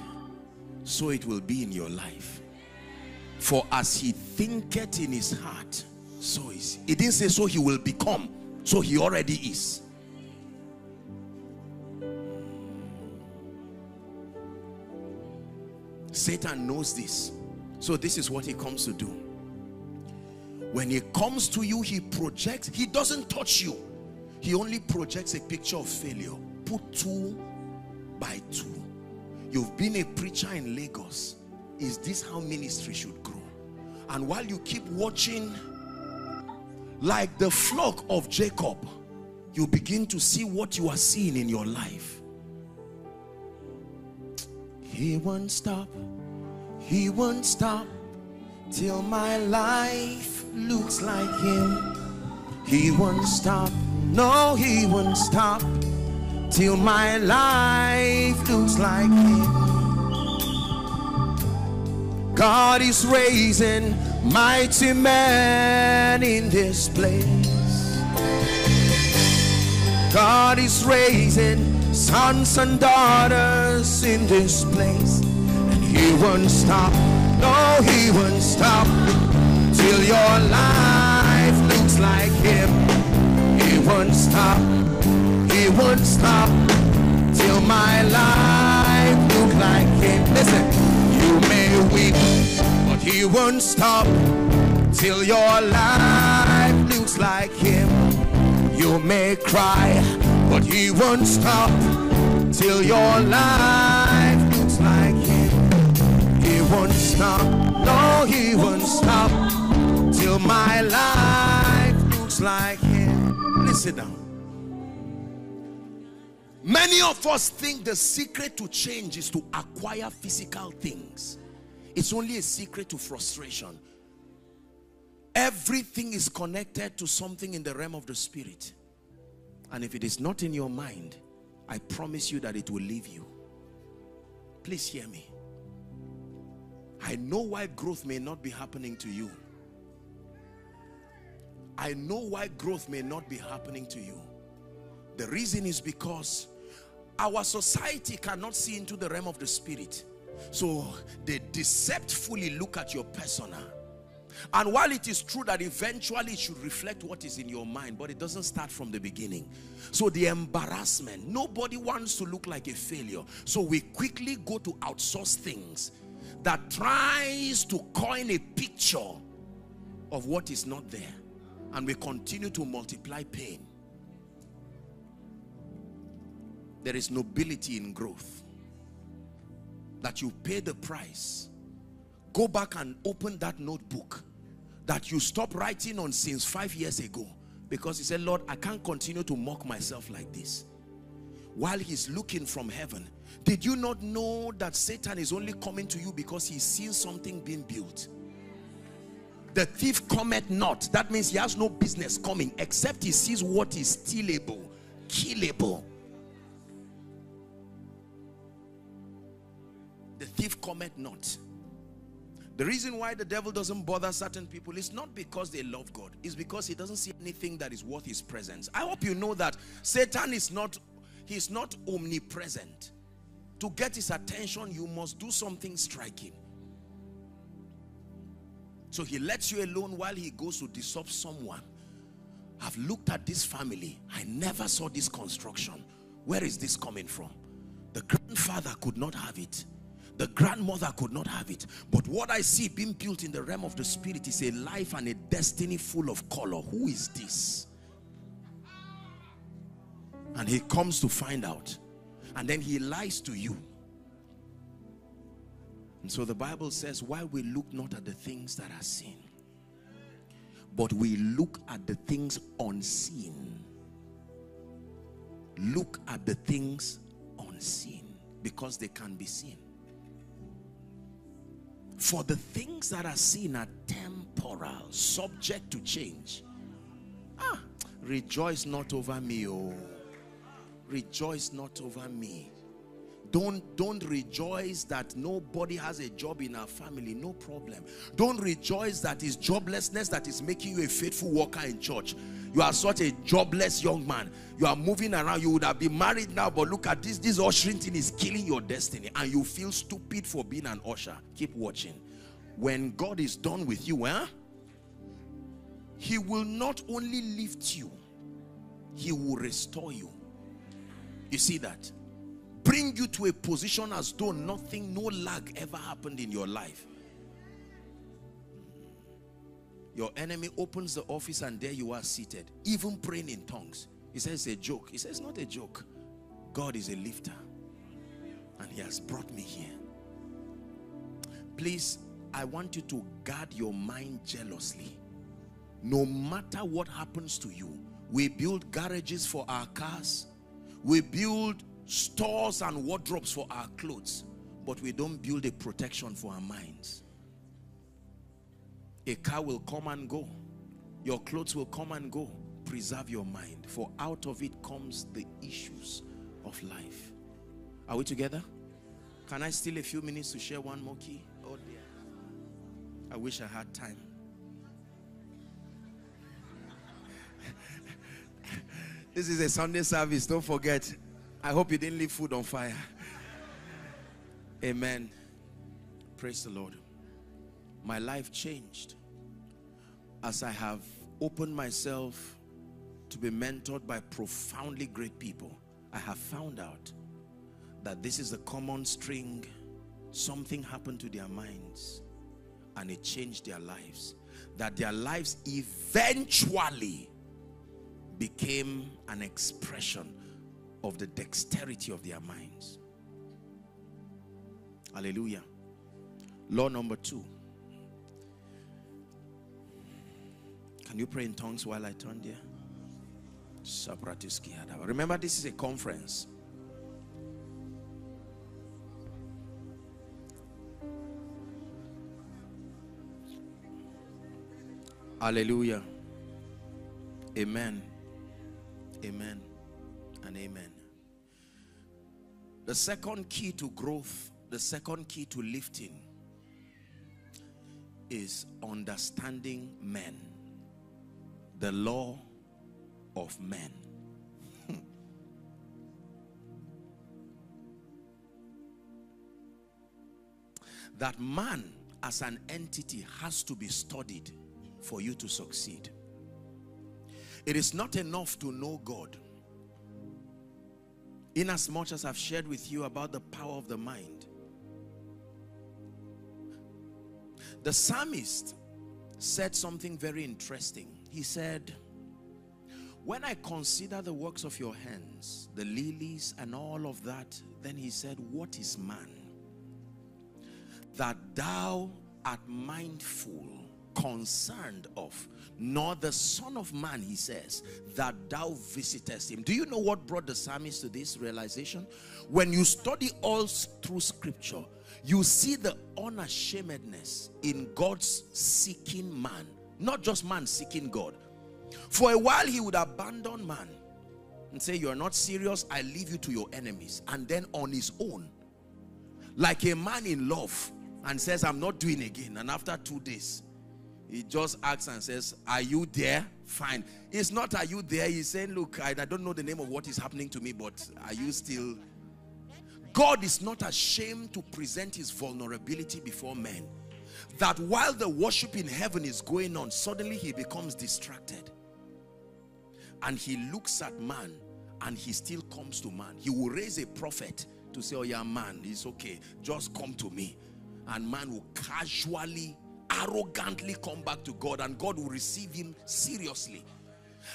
so it will be in your life. For as he thinketh in his heart, so is he. It didn't say so he will become, so he already is. Satan knows this, so this is what he comes to do. When he comes to you, he projects. He doesn't touch you. He only projects a picture of failure. Put 2 by 2. You've been a preacher in Lagos. Is this how ministry should grow? And while you keep watching, like the flock of Jacob, you begin to see what you are seeing in your life. He won't stop, he won't stop, till my life looks like him. He won't stop, no, he won't stop, till my life looks like him. God is raising mighty men in this place. God is raising sons and daughters in this place. And he won't stop, no, he won't stop, till your life looks like him. He won't stop, he won't stop, till my life looks like him. Listen. You may weep, but he won't stop till your life looks like him. You may cry, but he won't stop till your life looks like him. He won't stop, no, he won't stop till my life looks like him. Listen down. Many of us think the secret to change is to acquire physical things. It's only a secret to frustration. Everything is connected to something in the realm of the spirit. And if it is not in your mind, I promise you that it will leave you. Please hear me. I know why growth may not be happening to you. I know why growth may not be happening to you. The reason is because our society cannot see into the realm of the spirit. So they deceptively look at your persona. And while it is true that eventually it should reflect what is in your mind, but it doesn't start from the beginning. So the embarrassment, nobody wants to look like a failure. So we quickly go to outsource things that tries to coin a picture of what is not there. And we continue to multiply pain. There is nobility in growth. That you pay the price. Go back and open that notebook that you stopped writing on since 5 years ago. Because he said, Lord, I can't continue to mock myself like this. While he's looking from heaven, did you not know that Satan is only coming to you because he's seen something being built? The thief cometh not. That means he has no business coming except he sees what is stealable, killable. The thief cometh not. The reason why the devil doesn't bother certain people is not because they love God. It's because he doesn't see anything that is worth his presence. I hope you know that Satan is not, he's not omnipresent. To get his attention, you must do something striking. So he lets you alone while he goes to disturb someone. I've looked at this family. I never saw this construction. Where is this coming from? The grandfather could not have it. The grandmother could not have it. But what I see being built in the realm of the spirit is a life and a destiny full of color. Who is this? And he comes to find out. And then he lies to you. And so the Bible says, why we look not at the things that are seen, but we look at the things unseen. Look at the things unseen, because they can be seen. For the things that are seen are temporal, subject to change. Ah, rejoice not over me, oh. Rejoice not over me. Don't rejoice that nobody has a job in our family. No problem. Don't rejoice that it's joblessness that is making you a faithful worker in church. You are such a jobless young man. You are moving around. You would have been married now, but look at this. This ushering thing is killing your destiny, and you feel stupid for being an usher. Keep watching. When God is done with you, He will not only lift you, He will restore you. You see that? Bring you to a position as though nothing, no lag ever happened in your life. Your enemy opens the office and there you are seated, even praying in tongues. He says it's a joke. He says it's not a joke. God is a lifter, and He has brought me here. Please, I want you to guard your mind jealously. No matter what happens to you, we build garages for our cars. We build stores and wardrobes for our clothes, but we don't build a protection for our minds. A car will come and go. Your clothes will come and go. Preserve your mind, for out of it comes the issues of life. Are we together? Can I steal a few minutes to share one more key? Oh dear. I wish I had time. This is a Sunday service, don't forget. I hope you didn't leave food on fire. Amen. Praise the Lord. My life changed as I have opened myself to be mentored by profoundly great people. I have found out that this is the common string. Something happened to their minds and it changed their lives. That their lives eventually became an expression of the dexterity of their minds. Hallelujah. Law number 2. Can you pray in tongues while I turn there? Remember, this is a conference. Hallelujah. Amen. Amen. And amen. The second key to growth, the second key to lifting is understanding men. The law of men. That man as an entity has to be studied for you to succeed. It is not enough to know God. Inasmuch as I've shared with you about the power of the mind, the psalmist said something very interesting. He said, when I consider the works of your hands, the lilies and all of that, then he said, what is man? That thou art mindful, concerned of, nor the son of man, he says, that thou visitest him. Do you know what brought the psalmist to this realization? When you study all through scripture, you see the unashamedness in God's seeking man, not just man seeking God. For a while he would abandon man and say, you are not serious, I leave you to your enemies. And then on his own, like a man in love, and says, I'm not doing again. And after 2 days, he just asks and says, are you there? Fine. It's not, are you there? He's saying, look, I don't know the name of what is happening to me, but are you still? God is not ashamed to present his vulnerability before men. That while the worship in heaven is going on, suddenly he becomes distracted. And he looks at man and he still comes to man. He will raise a prophet to say, oh yeah, man, it's okay, just come to me. And man will casually, arrogantly come back to God, and God will receive him seriously.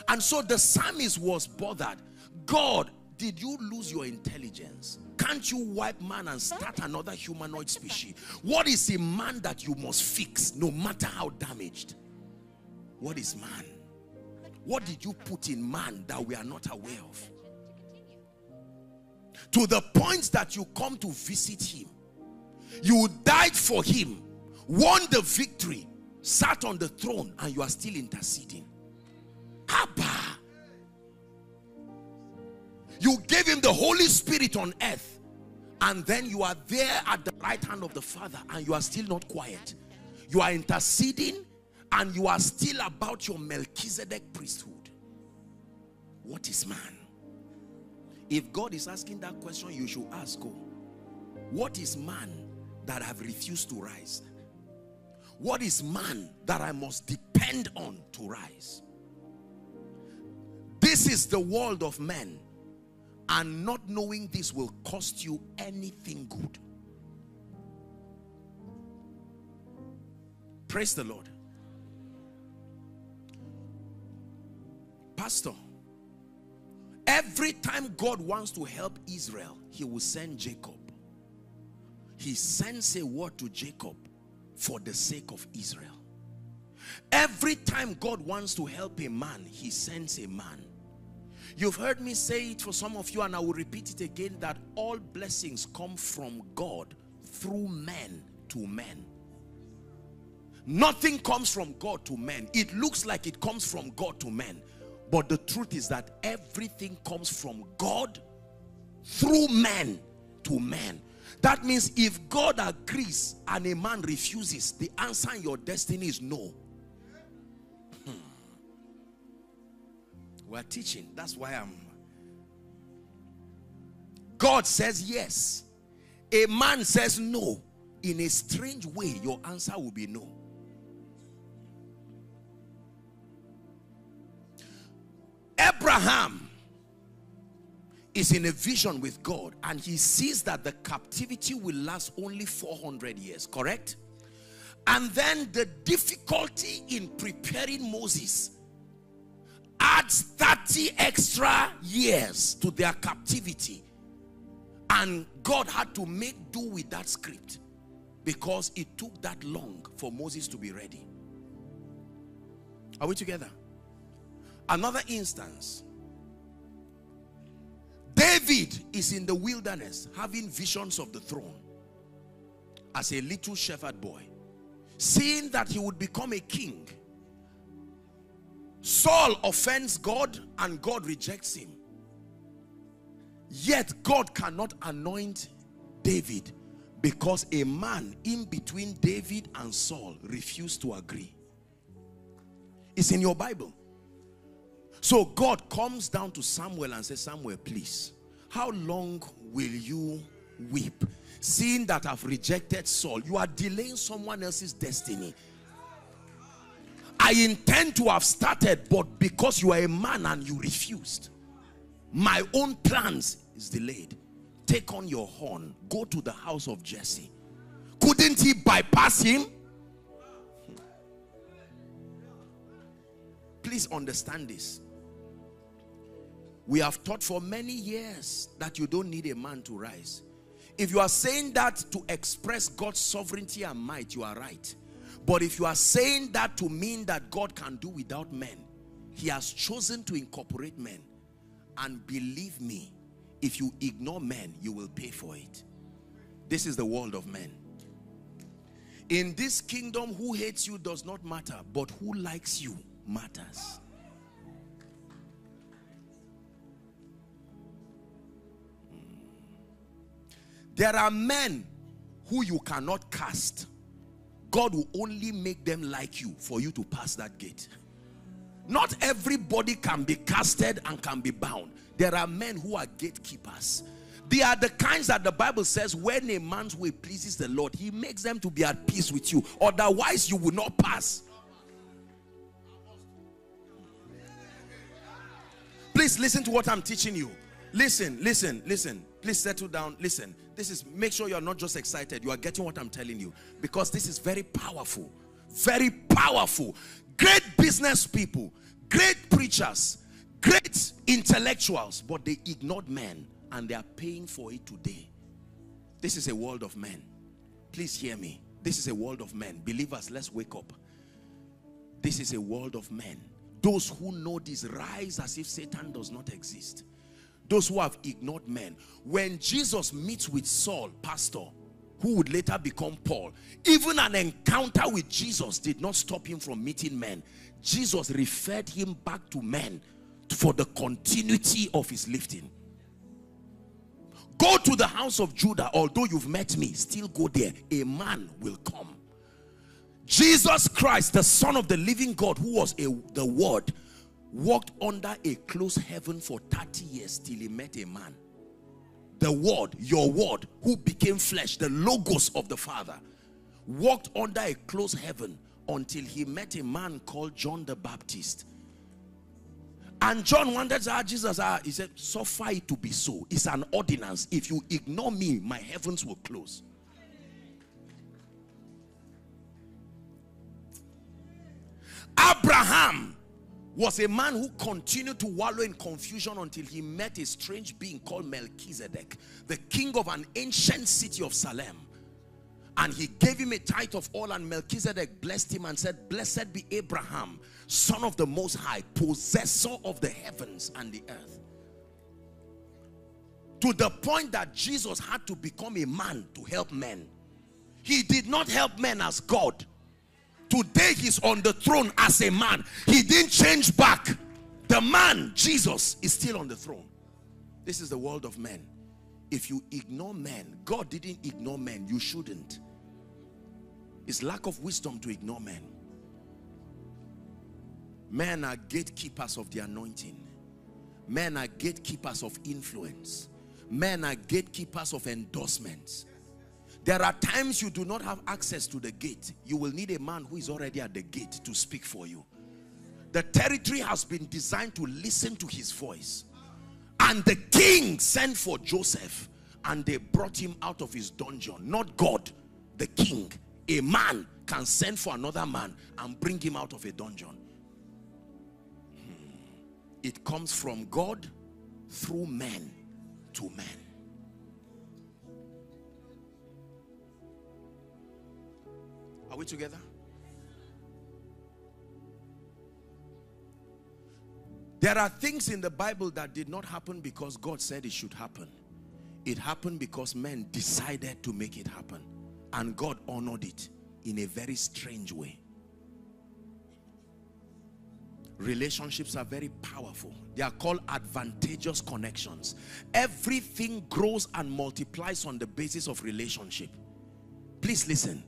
And so the psalmist was bothered. God, did you lose your intelligence? Can't you wipe man and start another humanoid species? What is in man that you must fix, no matter how damaged? What is man? What did you put in man that we are not aware of? To the point that you come to visit him, you died for him, won the victory, sat on the throne, and you are still interceding. Abba. You gave him the Holy Spirit on earth, and then you are there at the right hand of the Father, and you are still not quiet. You are interceding, and you are still about your Melchizedek priesthood. What is man? If God is asking that question, you should ask, oh, what is man that I've refused to rise? What is man that I must depend on to rise? This is the world of men, and not knowing this will cost you anything good. Praise the Lord. Pastor, every time God wants to help Israel, he will send Jacob. He sends a word to Jacob for the sake of Israel. Every time God wants to help a man, he sends a man. You've heard me say it for some of you, and I will repeat it again, that all blessings come from God through men to men. Nothing comes from God to men. It looks like it comes from God to men, but the truth is that everything comes from God through men to men. That means if God agrees and a man refuses, the answer in your destiny is no. We're teaching. That's why I'm... God says yes. A man says no. In a strange way, your answer will be no. Abraham is in a vision with God, and he sees that the captivity will last only 400 years. Correct? And then the difficulty in preparing Moses adds 30 extra years to their captivity, and God had to make do with that script because it took that long for Moses to be ready. Are we together? Another instance, David is in the wilderness having visions of the throne as a little shepherd boy, seeing that he would become a king. Saul offends God and God rejects him. Yet God cannot anoint David because a man in between David and Saul refused to agree. It's in your Bible. So God comes down to Samuel and says, Samuel, please, how long will you weep? Seeing that I've rejected Saul, you are delaying someone else's destiny. I intend to have started, but because you are a man and you refused, my own plans is delayed. Take on your horn, go to the house of Jesse. Couldn't he bypass him? Please understand this. We have taught for many years that you don't need a man to rise. If you are saying that to express God's sovereignty and might, you are right. But if you are saying that to mean that God can do without men, he has chosen to incorporate men. And believe me, if you ignore men, you will pay for it. This is the world of men. In this kingdom, who hates you does not matter, but who likes you matters. There are men who you cannot cast. God will only make them like you for you to pass that gate. Not everybody can be casted and can be bound. There are men who are gatekeepers. They are the kinds that the Bible says when a man's way pleases the Lord, he makes them to be at peace with you. Otherwise, you will not pass. Please listen to what I'm teaching you. Listen. Please settle down. Listen, this is, make sure you're not just excited. You are getting what I'm telling you, because this is very powerful. Very powerful. Great business people, great preachers, great intellectuals, but they ignored men, and they are paying for it today. This is a world of men. Please hear me. This is a world of men. Believers, let's wake up. This is a world of men. Those who know this rise as if Satan does not exist. Those who have ignored men. When Jesus meets with Saul, pastor, who would later become Paul, even an encounter with Jesus did not stop him from meeting men. Jesus referred him back to men for the continuity of his lifting. Go to the house of Judah. Although you've met me, still go there. A man will come. Jesus Christ, the Son of the living God, who was the Word, walked under a closed heaven for 30 years till he met a man. The Word, your Word, who became flesh, the Logos of the Father, walked under a closed heaven until he met a man called John the Baptist. And John wondered how Jesus, he said, suffer it to be so. It's an ordinance. If you ignore me, my heavens will close. Abraham was a man who continued to wallow in confusion until he met a strange being called Melchizedek, the king of an ancient city of Salem. And he gave him a tithe of all, and Melchizedek blessed him and said, blessed be Abraham, son of the Most High, possessor of the heavens and the earth. To the point that Jesus had to become a man to help men. He did not help men as God. Today he's on the throne as a man. He didn't change back. The man, Jesus, is still on the throne. This is the world of men. If you ignore men, God didn't ignore men. You shouldn't. It's lack of wisdom to ignore men. Men are gatekeepers of the anointing. Men are gatekeepers of influence. Men are gatekeepers of endorsements. There are times you do not have access to the gate. You will need a man who is already at the gate to speak for you. The territory has been designed to listen to his voice. And the king sent for Joseph, and they brought him out of his dungeon. Not God, the king. A man can send for another man and bring him out of a dungeon. It comes from God through men to men. Are we together? There are things in the Bible that did not happen because God said it should happen. It happened because men decided to make it happen. And God honored it in a very strange way. Relationships are very powerful. They are called advantageous connections. Everything grows and multiplies on the basis of relationship. Please listen.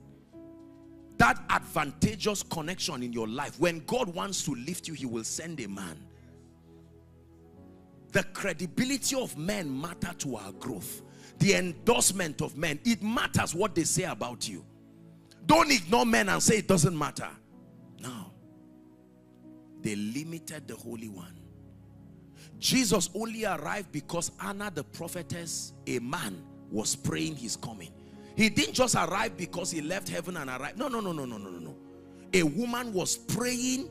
That advantageous connection in your life, when God wants to lift you, he will send a man. The credibility of men matter to our growth. The endorsement of men, it matters what they say about you. Don't ignore men and say it doesn't matter. No. They limited the Holy One. Jesus only arrived because Anna the prophetess, a man, was praying his coming. He didn't just arrive because he left heaven and arrived. No, no, no, no, no, no, no. A woman was praying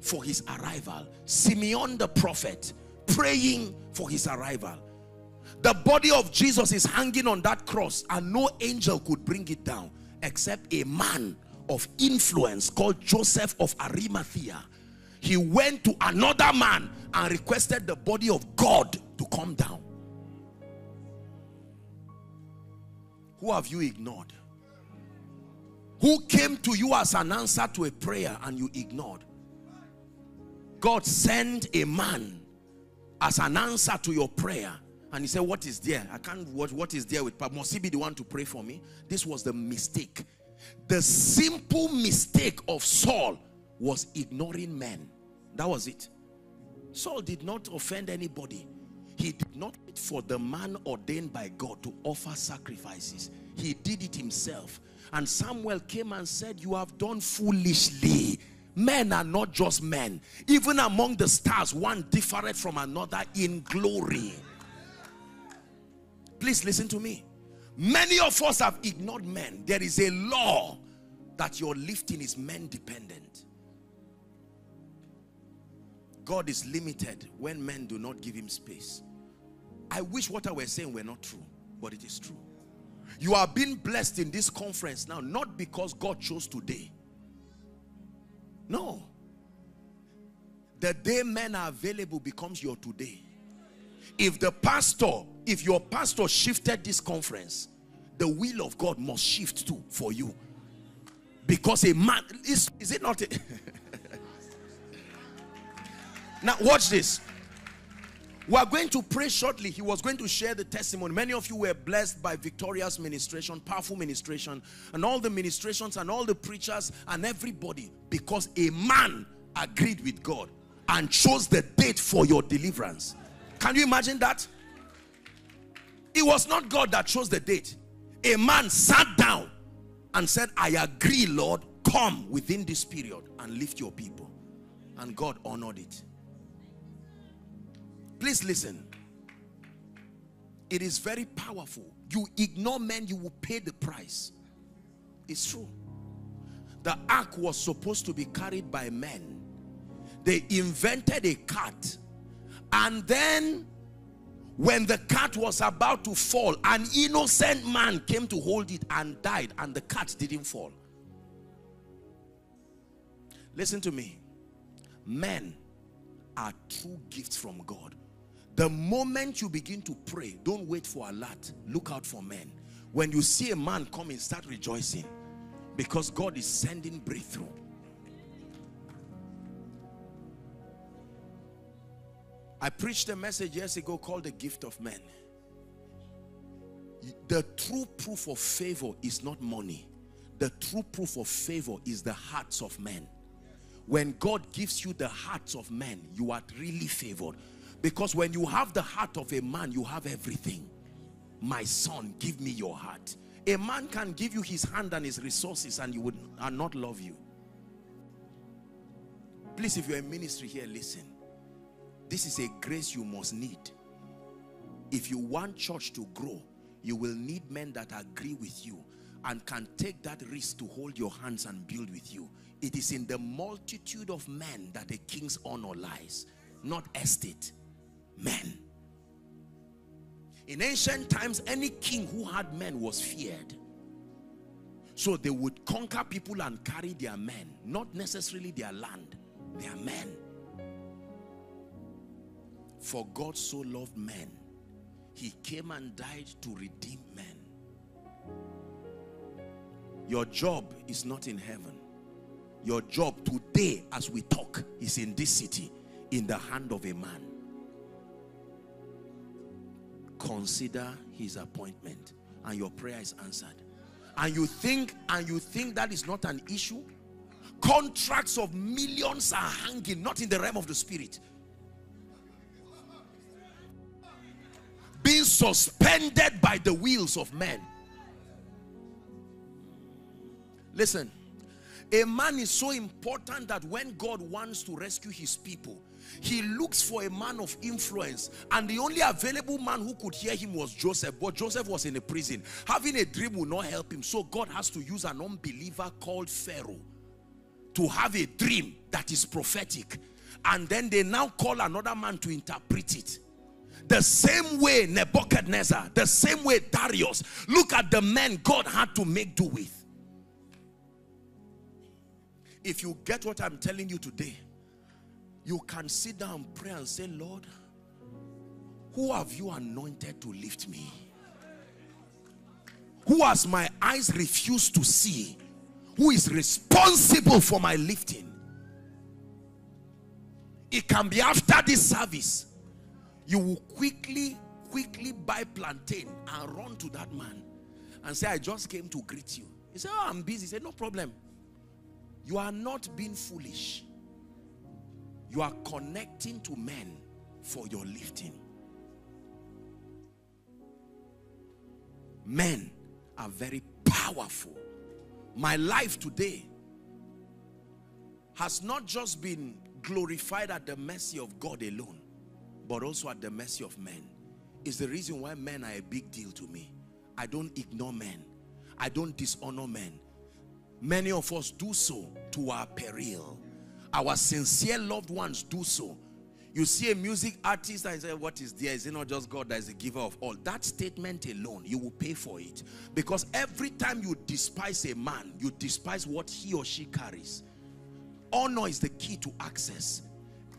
for his arrival. Simeon the prophet, praying for his arrival. The body of Jesus is hanging on that cross, and no angel could bring it down except a man of influence called Joseph of Arimathea. He went to another man and requested the body of God to come down. Who have you ignored? Who came to you as an answer to a prayer and you ignored? God sent a man as an answer to your prayer, and he said, what is there? I can't watch what is there with Must he be the one to pray for me? This was the mistake. The simple mistake of Saul was ignoring men. That was it. Saul did not offend anybody. He did not wait for the man ordained by God to offer sacrifices. He did it himself. And Samuel came and said, you have done foolishly. Men are not just men. Even among the stars, one differeth from another in glory. Please listen to me. Many of us have ignored men. There is a law that your lifting is men dependent. God is limited when men do not give him space. I wish what I were saying were not true, but it is true. You are being blessed in this conference now, not because God chose today. No. The day men are available becomes your today. If your pastor shifted this conference, the will of God must shift too for you. Because a man, is it not? Now watch this. We are going to pray shortly. He was going to share the testimony. Many of you were blessed by Victoria's ministration, powerful ministration, and all the ministrations and all the preachers and everybody, because a man agreed with God and chose the date for your deliverance. Can you imagine that? It was not God that chose the date. A man sat down and said, I agree, Lord, come within this period and lift your people. And God honored it. Please listen. It is very powerful. You ignore men, you will pay the price. It's true. The ark was supposed to be carried by men. They invented a cart. And then when the cart was about to fall, an innocent man came to hold it and died, and the cart didn't fall. Listen to me. Men are true gifts from God. The moment you begin to pray, don't wait for alert. Look out for men. When you see a man coming, start rejoicing, because God is sending breakthrough. I preached a message years ago called The Gift of Men. The true proof of favor is not money. The true proof of favor is the hearts of men. When God gives you the hearts of men, you are really favored. Because when you have the heart of a man, you have everything. My son, give me your heart. A man can give you his hand and his resources and you would not love you. Please, if you're in ministry here, listen. This is a grace you must need. If you want church to grow, you will need men that agree with you and can take that risk to hold your hands and build with you. It is in the multitude of men that a king's honor lies, not estate. Men. In ancient times, any king who had men was feared. So they would conquer people and carry their men, not necessarily their land, their men. For God so loved men, he came and died to redeem men. Your job is not in heaven. Your job today, as we talk, is in this city, in the hand of a man. Consider his appointment, and your prayer is answered. And you think that is not an issue? Contracts of millions are hanging, not in the realm of the spirit. Being suspended by the wheels of men. Listen, a man is so important that when God wants to rescue his people, he looks for a man of influence, and the only available man who could hear him was Joseph. But Joseph was in a prison. Having a dream will not help him, so God has to use an unbeliever called Pharaoh to have a dream that is prophetic, and then they now call another man to interpret it. The same way Nebuchadnezzar, the same way Darius. Look at the men God had to make do with. If you get what I'm telling you today, you can sit down and pray and say, Lord, who have you anointed to lift me? Who has my eyes refused to see? Who is responsible for my lifting? It can be after this service. You will quickly buy plantain and run to that man and say, I just came to greet you. He said, oh, I'm busy. He said, no problem. You are not being foolish. You are connecting to men for your lifting. Men are very powerful. My life today has not just been glorified at the mercy of God alone, but also at the mercy of men. is the reason why men are a big deal to me. I don't ignore men. I don't dishonor men. Many of us do so to our peril. Our sincere loved ones do so. You see a music artist and say, what is there? Is it not just God that is the giver of all? That statement alone, you will pay for it. Because every time you despise a man, you despise what he or she carries. Honor is the key to access.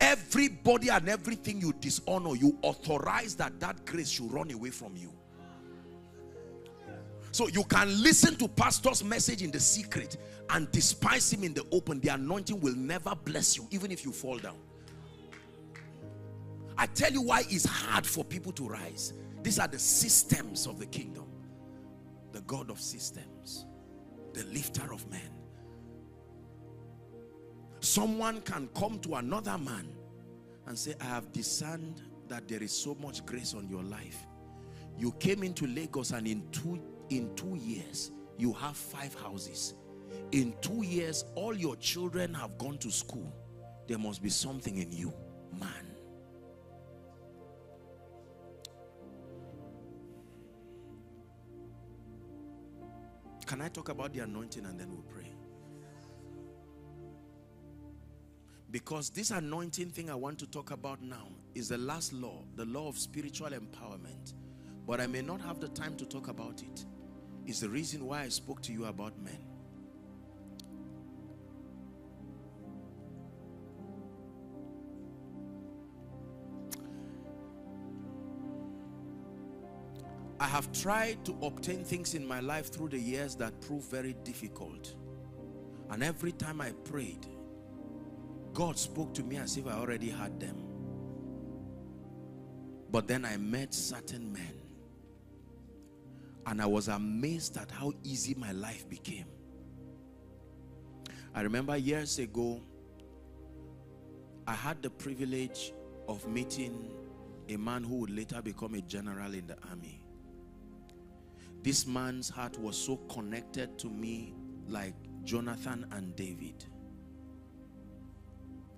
Everybody and everything you dishonor, you authorize that that grace should run away from you. So you can listen to pastor's message in the secret and despise him in the open. The anointing will never bless you, even if you fall down. I tell you why it's hard for people to rise. These are the systems of the kingdom. The God of systems. The lifter of men. Someone can come to another man and say, I have discerned that there is so much grace on your life. You came into Lagos and in two years, you have 5 houses. In 2 years, all your children have gone to school. There must be something in you, man. Can I talk about the anointing and then we'll pray? Because this anointing thing I want to talk about now is the last law, the law of spiritual empowerment. But I may not have the time to talk about it. It's the reason why I spoke to you about men. I have tried to obtain things in my life through the years that proved very difficult. And every time I prayed, God spoke to me as if I already had them. But then I met certain men. And I was amazed at how easy my life became. I remember years ago, I had the privilege of meeting a man who would later become a general in the army. This man's heart was so connected to me like Jonathan and David.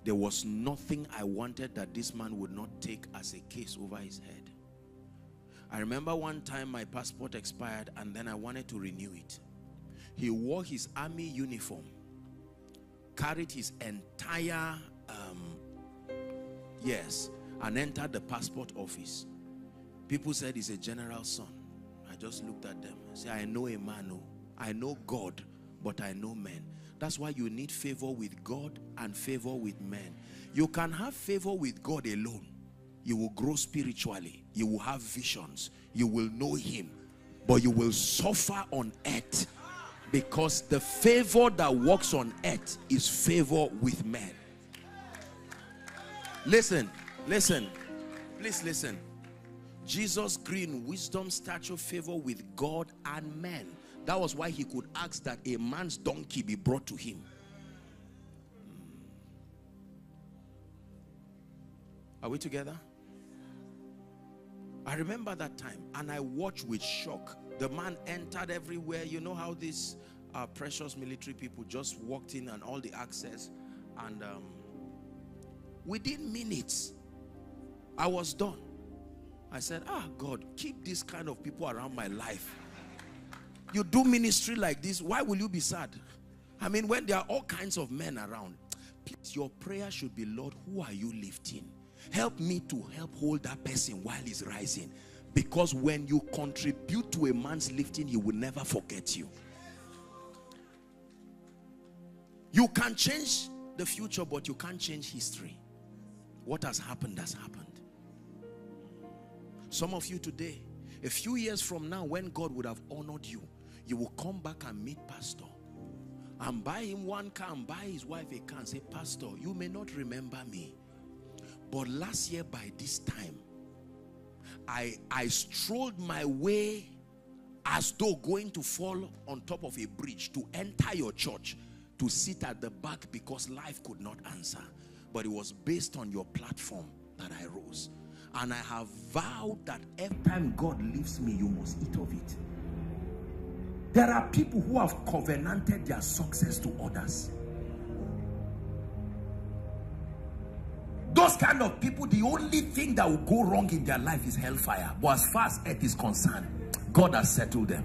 There was nothing I wanted that this man would not take as a case over his head. I remember one time my passport expired and then I wanted to renew it. He wore his army uniform, carried his entire, and entered the passport office. People said he's a general's son. I just looked at them and said, I know a man, I know God, but I know men. That's why you need favor with God and favor with men. You can have favor with God alone. You will grow spiritually. You will have visions. You will know him. But you will suffer on earth. Because the favor that works on earth is favor with men. Listen. Please listen. Jesus grew in wisdom, stature, favor with God and men. That was why he could ask that a man's donkey be brought to him. Are we together? I remember that time and I watched with shock. The man entered everywhere. You know how these precious military people just walked in and all the access. And within minutes, I was done. I said, God, keep this kind of people around my life. You do ministry like this, why will you be sad? I mean, when there are all kinds of men around, please, your prayer should be, Lord, who are you lifting? Help me to help hold that person while he's rising. Because when you contribute to a man's lifting, he will never forget you. You can change the future, but you can't change history. What has happened has happened. Some of you today, a few years from now, when God would have honored you, you will come back and meet pastor. And buy him one car and buy his wife a car and say, Pastor, you may not remember me. But last year by this time, I strolled my way as though going to fall on top of a bridge to enter your church, to sit at the back because life could not answer. But it was based on your platform that I rose. And I have vowed that every time God leaves me, you must eat of it. There are people who have covenanted their success to others. those kind of people, the only thing that will go wrong in their life is hellfire. But as far as earth is concerned, God has settled them.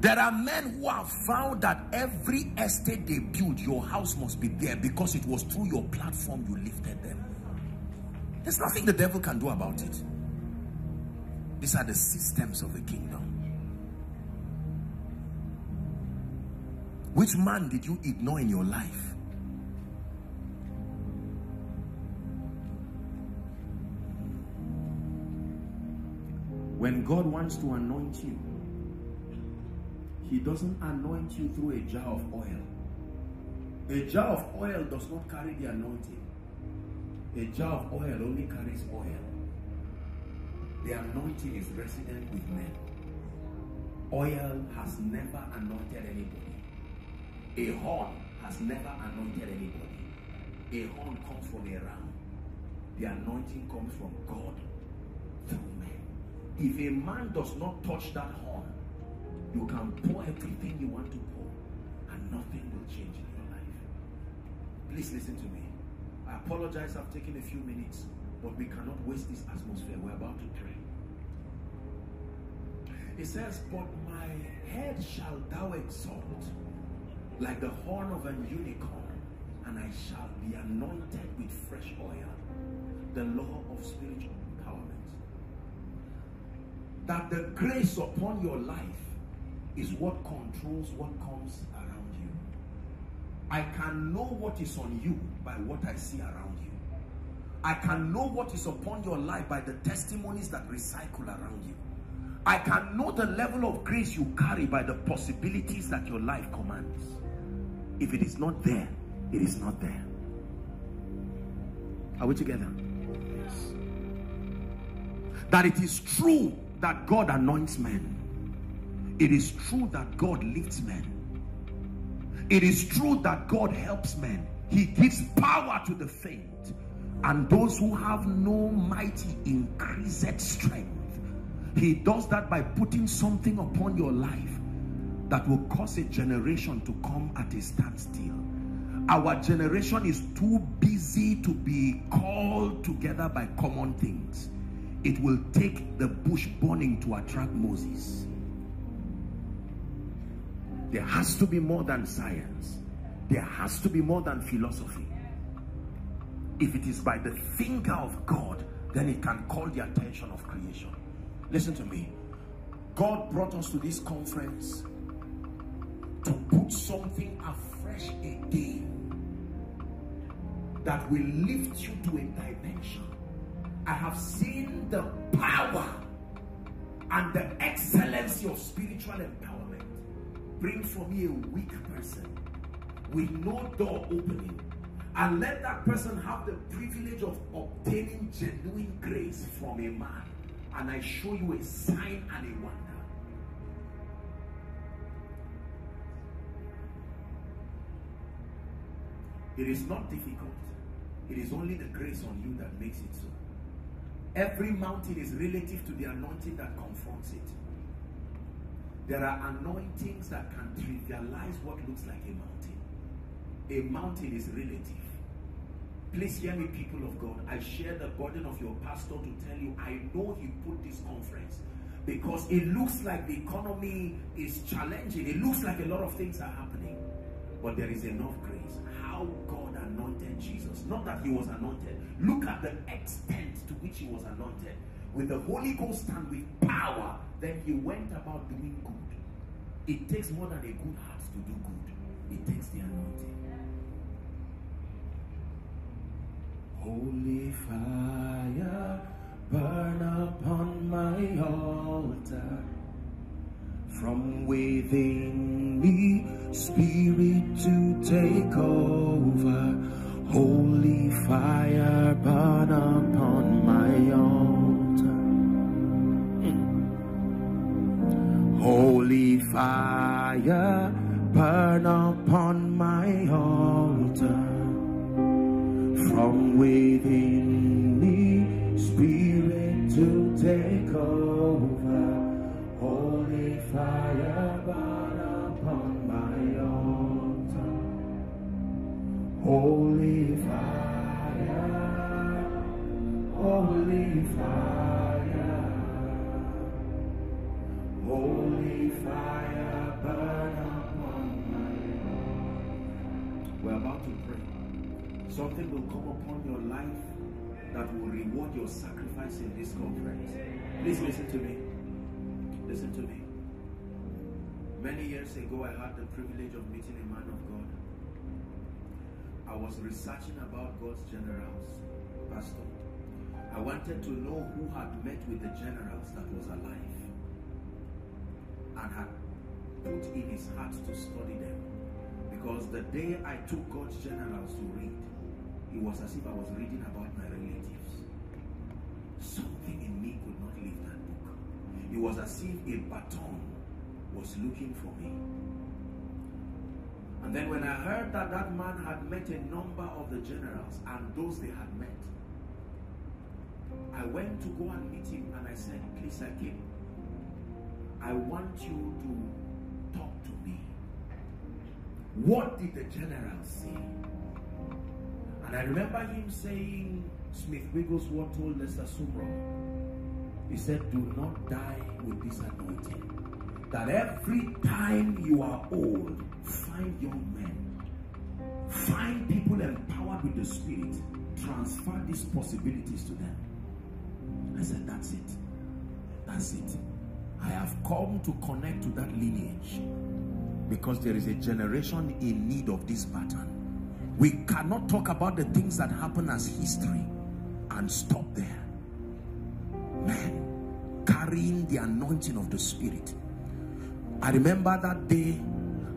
There are men who have found that every estate they build, your house must be there because it was through your platform you lifted them. There's nothing the devil can do about it. These are the systems of the kingdom. Which man did you ignore in your life? When God wants to anoint you, he doesn't anoint you through a jar of oil. A jar of oil does not carry the anointing. A jar of oil only carries oil. The anointing is resident with men. Oil has never anointed anybody. A horn has never anointed anybody. A horn comes from a ram. The anointing comes from God through men. If a man does not touch that horn, you can pour everything you want to pour and nothing will change in your life. Please listen to me. I apologize, I've taken a few minutes, but we cannot waste this atmosphere. We're about to pray. It says, but my head shall thou exalt like the horn of an unicorn, and I shall be anointed with fresh oil. The law of spiritual empowerment. That the grace upon your life is what controls what comes around you. I can know what is on you by what I see around you. I can know what is upon your life by the testimonies that recycle around you. I can know the level of grace you carry by the possibilities that your life commands. If it is not there, it is not there. Are we together? Yes. That it is true that God anoints men. It is true that God lifts men. It is true that God helps men. He gives power to the faint, and those who have no mighty increased strength. He does that by putting something upon your life that will cause a generation to come at a standstill. Our generation is too busy to be called together by common things. It will take the bush burning to attract Moses. There has to be more than science. There has to be more than philosophy. If it is by the finger of God, then it can call the attention of creation. Listen to me. God brought us to this conference to put something afresh again that will lift you to a dimension. I have seen the power and the excellency of spiritual empowerment bring for me a weak person with no door opening, and let that person have the privilege of obtaining genuine grace from a man, and I show you a sign and a wonder. It is not difficult. It is only the grace on you that makes it so. Every mountain is relative to the anointing that confronts it. There are anointings that can trivialize what looks like a mountain. A mountain is relative. Please hear me, people of God. I share the burden of your pastor to tell you, I know he put this conference because it looks like the economy is challenging. It looks like a lot of things are happening. But there is enough grace. How God anointed Jesus. Not that he was anointed. Look at the extent to which he was anointed. With the Holy Ghost and with power, then he went about doing good. It takes more than a good heart to do good. It takes the anointing. Holy fire, burn upon my altar. From within me, Spirit to take over. Holy fire, burn upon my altar. Holy fire, burn upon my altar. From within me, Spirit to take over. Holy fire, burn upon my altar. Holy fire. out in prayer. Something will come upon your life that will reward your sacrifice in this conference. Please listen to me. Listen to me. Many years ago, I had the privilege of meeting a man of God. I was researching about God's generals, Pastor. I wanted to know who had met with the generals that was alive and had put in his heart to study them. Because the day I took God's generals to read, it was as if I was reading about my relatives. Something in me could not leave that book. It was as if a baton was looking for me. And then when I heard that that man had met a number of the generals and those they had met, I went to go and meet him and I said, please, I want you to talk to me. What did the general say? And I remember him saying, Smith Wigglesworth told Lester Sumrall, he said, do not die with this anointing. That every time you are old, find young men. Find people empowered with the Spirit. Transfer these possibilities to them. I said, that's it. That's it. I have come to connect to that lineage because there is a generation in need of this pattern. We cannot talk about the things that happen as history and stop there. Men carrying the anointing of the Spirit. I remember that day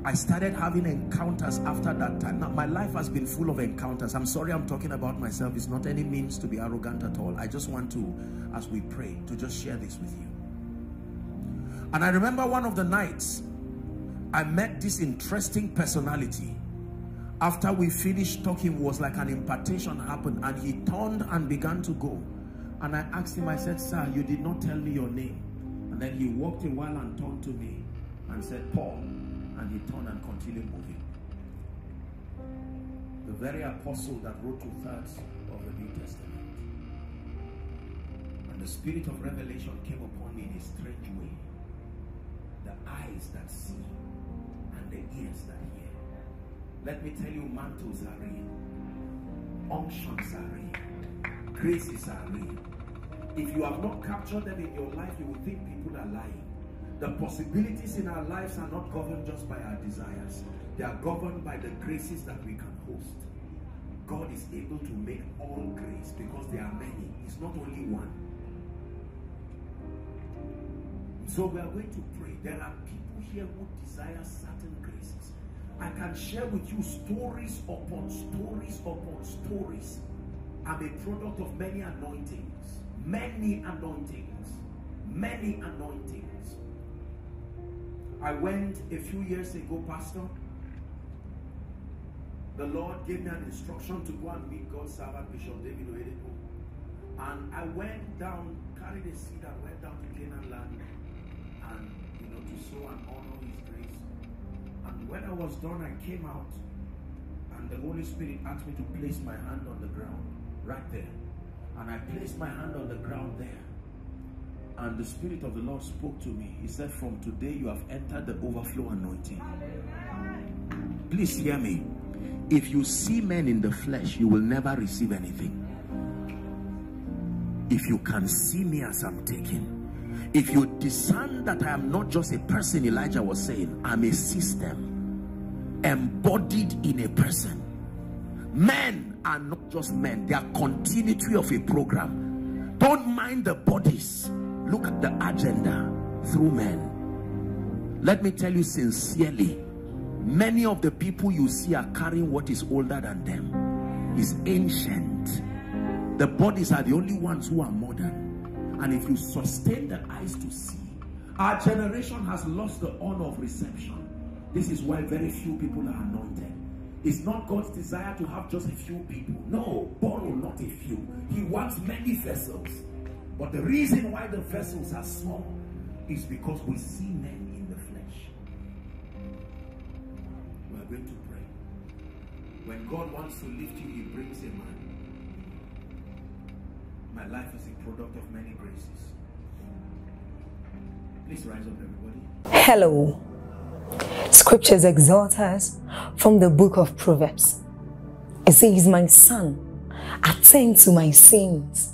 I started having encounters after that time. Now, my life has been full of encounters. I'm sorry I'm talking about myself. It's not any means to be arrogant at all. I just want to, as we pray, to just share this with you. And I remember one of the nights, I met this interesting personality. After we finished talking, it was like an impartation happened. And he turned and began to go. And I asked him, I said, sir, you did not tell me your name. And then he walked a while and turned to me and said, Paul. And he turned and continued moving. The very apostle that wrote 2/3 of the New Testament. And the spirit of revelation came upon me in a strange way. The eyes that see and the ears that hear. Let me tell you, mantles are real. Unctions are real. Graces are real. If you have not captured them in your life, you will think people are lying. The possibilities in our lives are not governed just by our desires. They are governed by the graces that we can host. God is able to make all grace because there are many. It's not only one. So we are going to pray. There are people here who desire certain graces. I can share with you stories upon stories upon stories. I'm a product of many anointings. Many anointings. Many anointings. I went a few years ago, Pastor. The Lord gave me an instruction to go and meet God's servant, Bishop David Oedipo. And I went down, carried a seed and went down to Canaan land and, to sow and honor his grace. And when I was done, I came out and the Holy Spirit asked me to place my hand on the ground, right there. And I placed my hand on the ground there. And the Spirit of the Lord spoke to me. He said, from today you have entered the overflow anointing. Please hear me. If you see men in the flesh, you will never receive anything. If you can see me as I'm taken, if you discern that I am not just a person, Elijah was saying, I'm a system embodied in a person. Men are not just men. They are continuity of a program. Don't mind the bodies. Look at the agenda through men. Let me tell you sincerely, many of the people you see are carrying what is older than them. It's ancient. The bodies are the only ones who are modern. And if you sustain the eyes to see, our generation has lost the honor of reception. This is why very few people are anointed. It's not God's desire to have just a few people. No, borrow not a few. He wants many vessels. But the reason why the vessels are small is because we see men in the flesh. We are going to pray. When God wants to lift you, he brings a man. My life is a product of many graces. Please rise up, everybody. Hello. Scriptures exhort us from the book of Proverbs. I say, he's my son. Attend to my sins.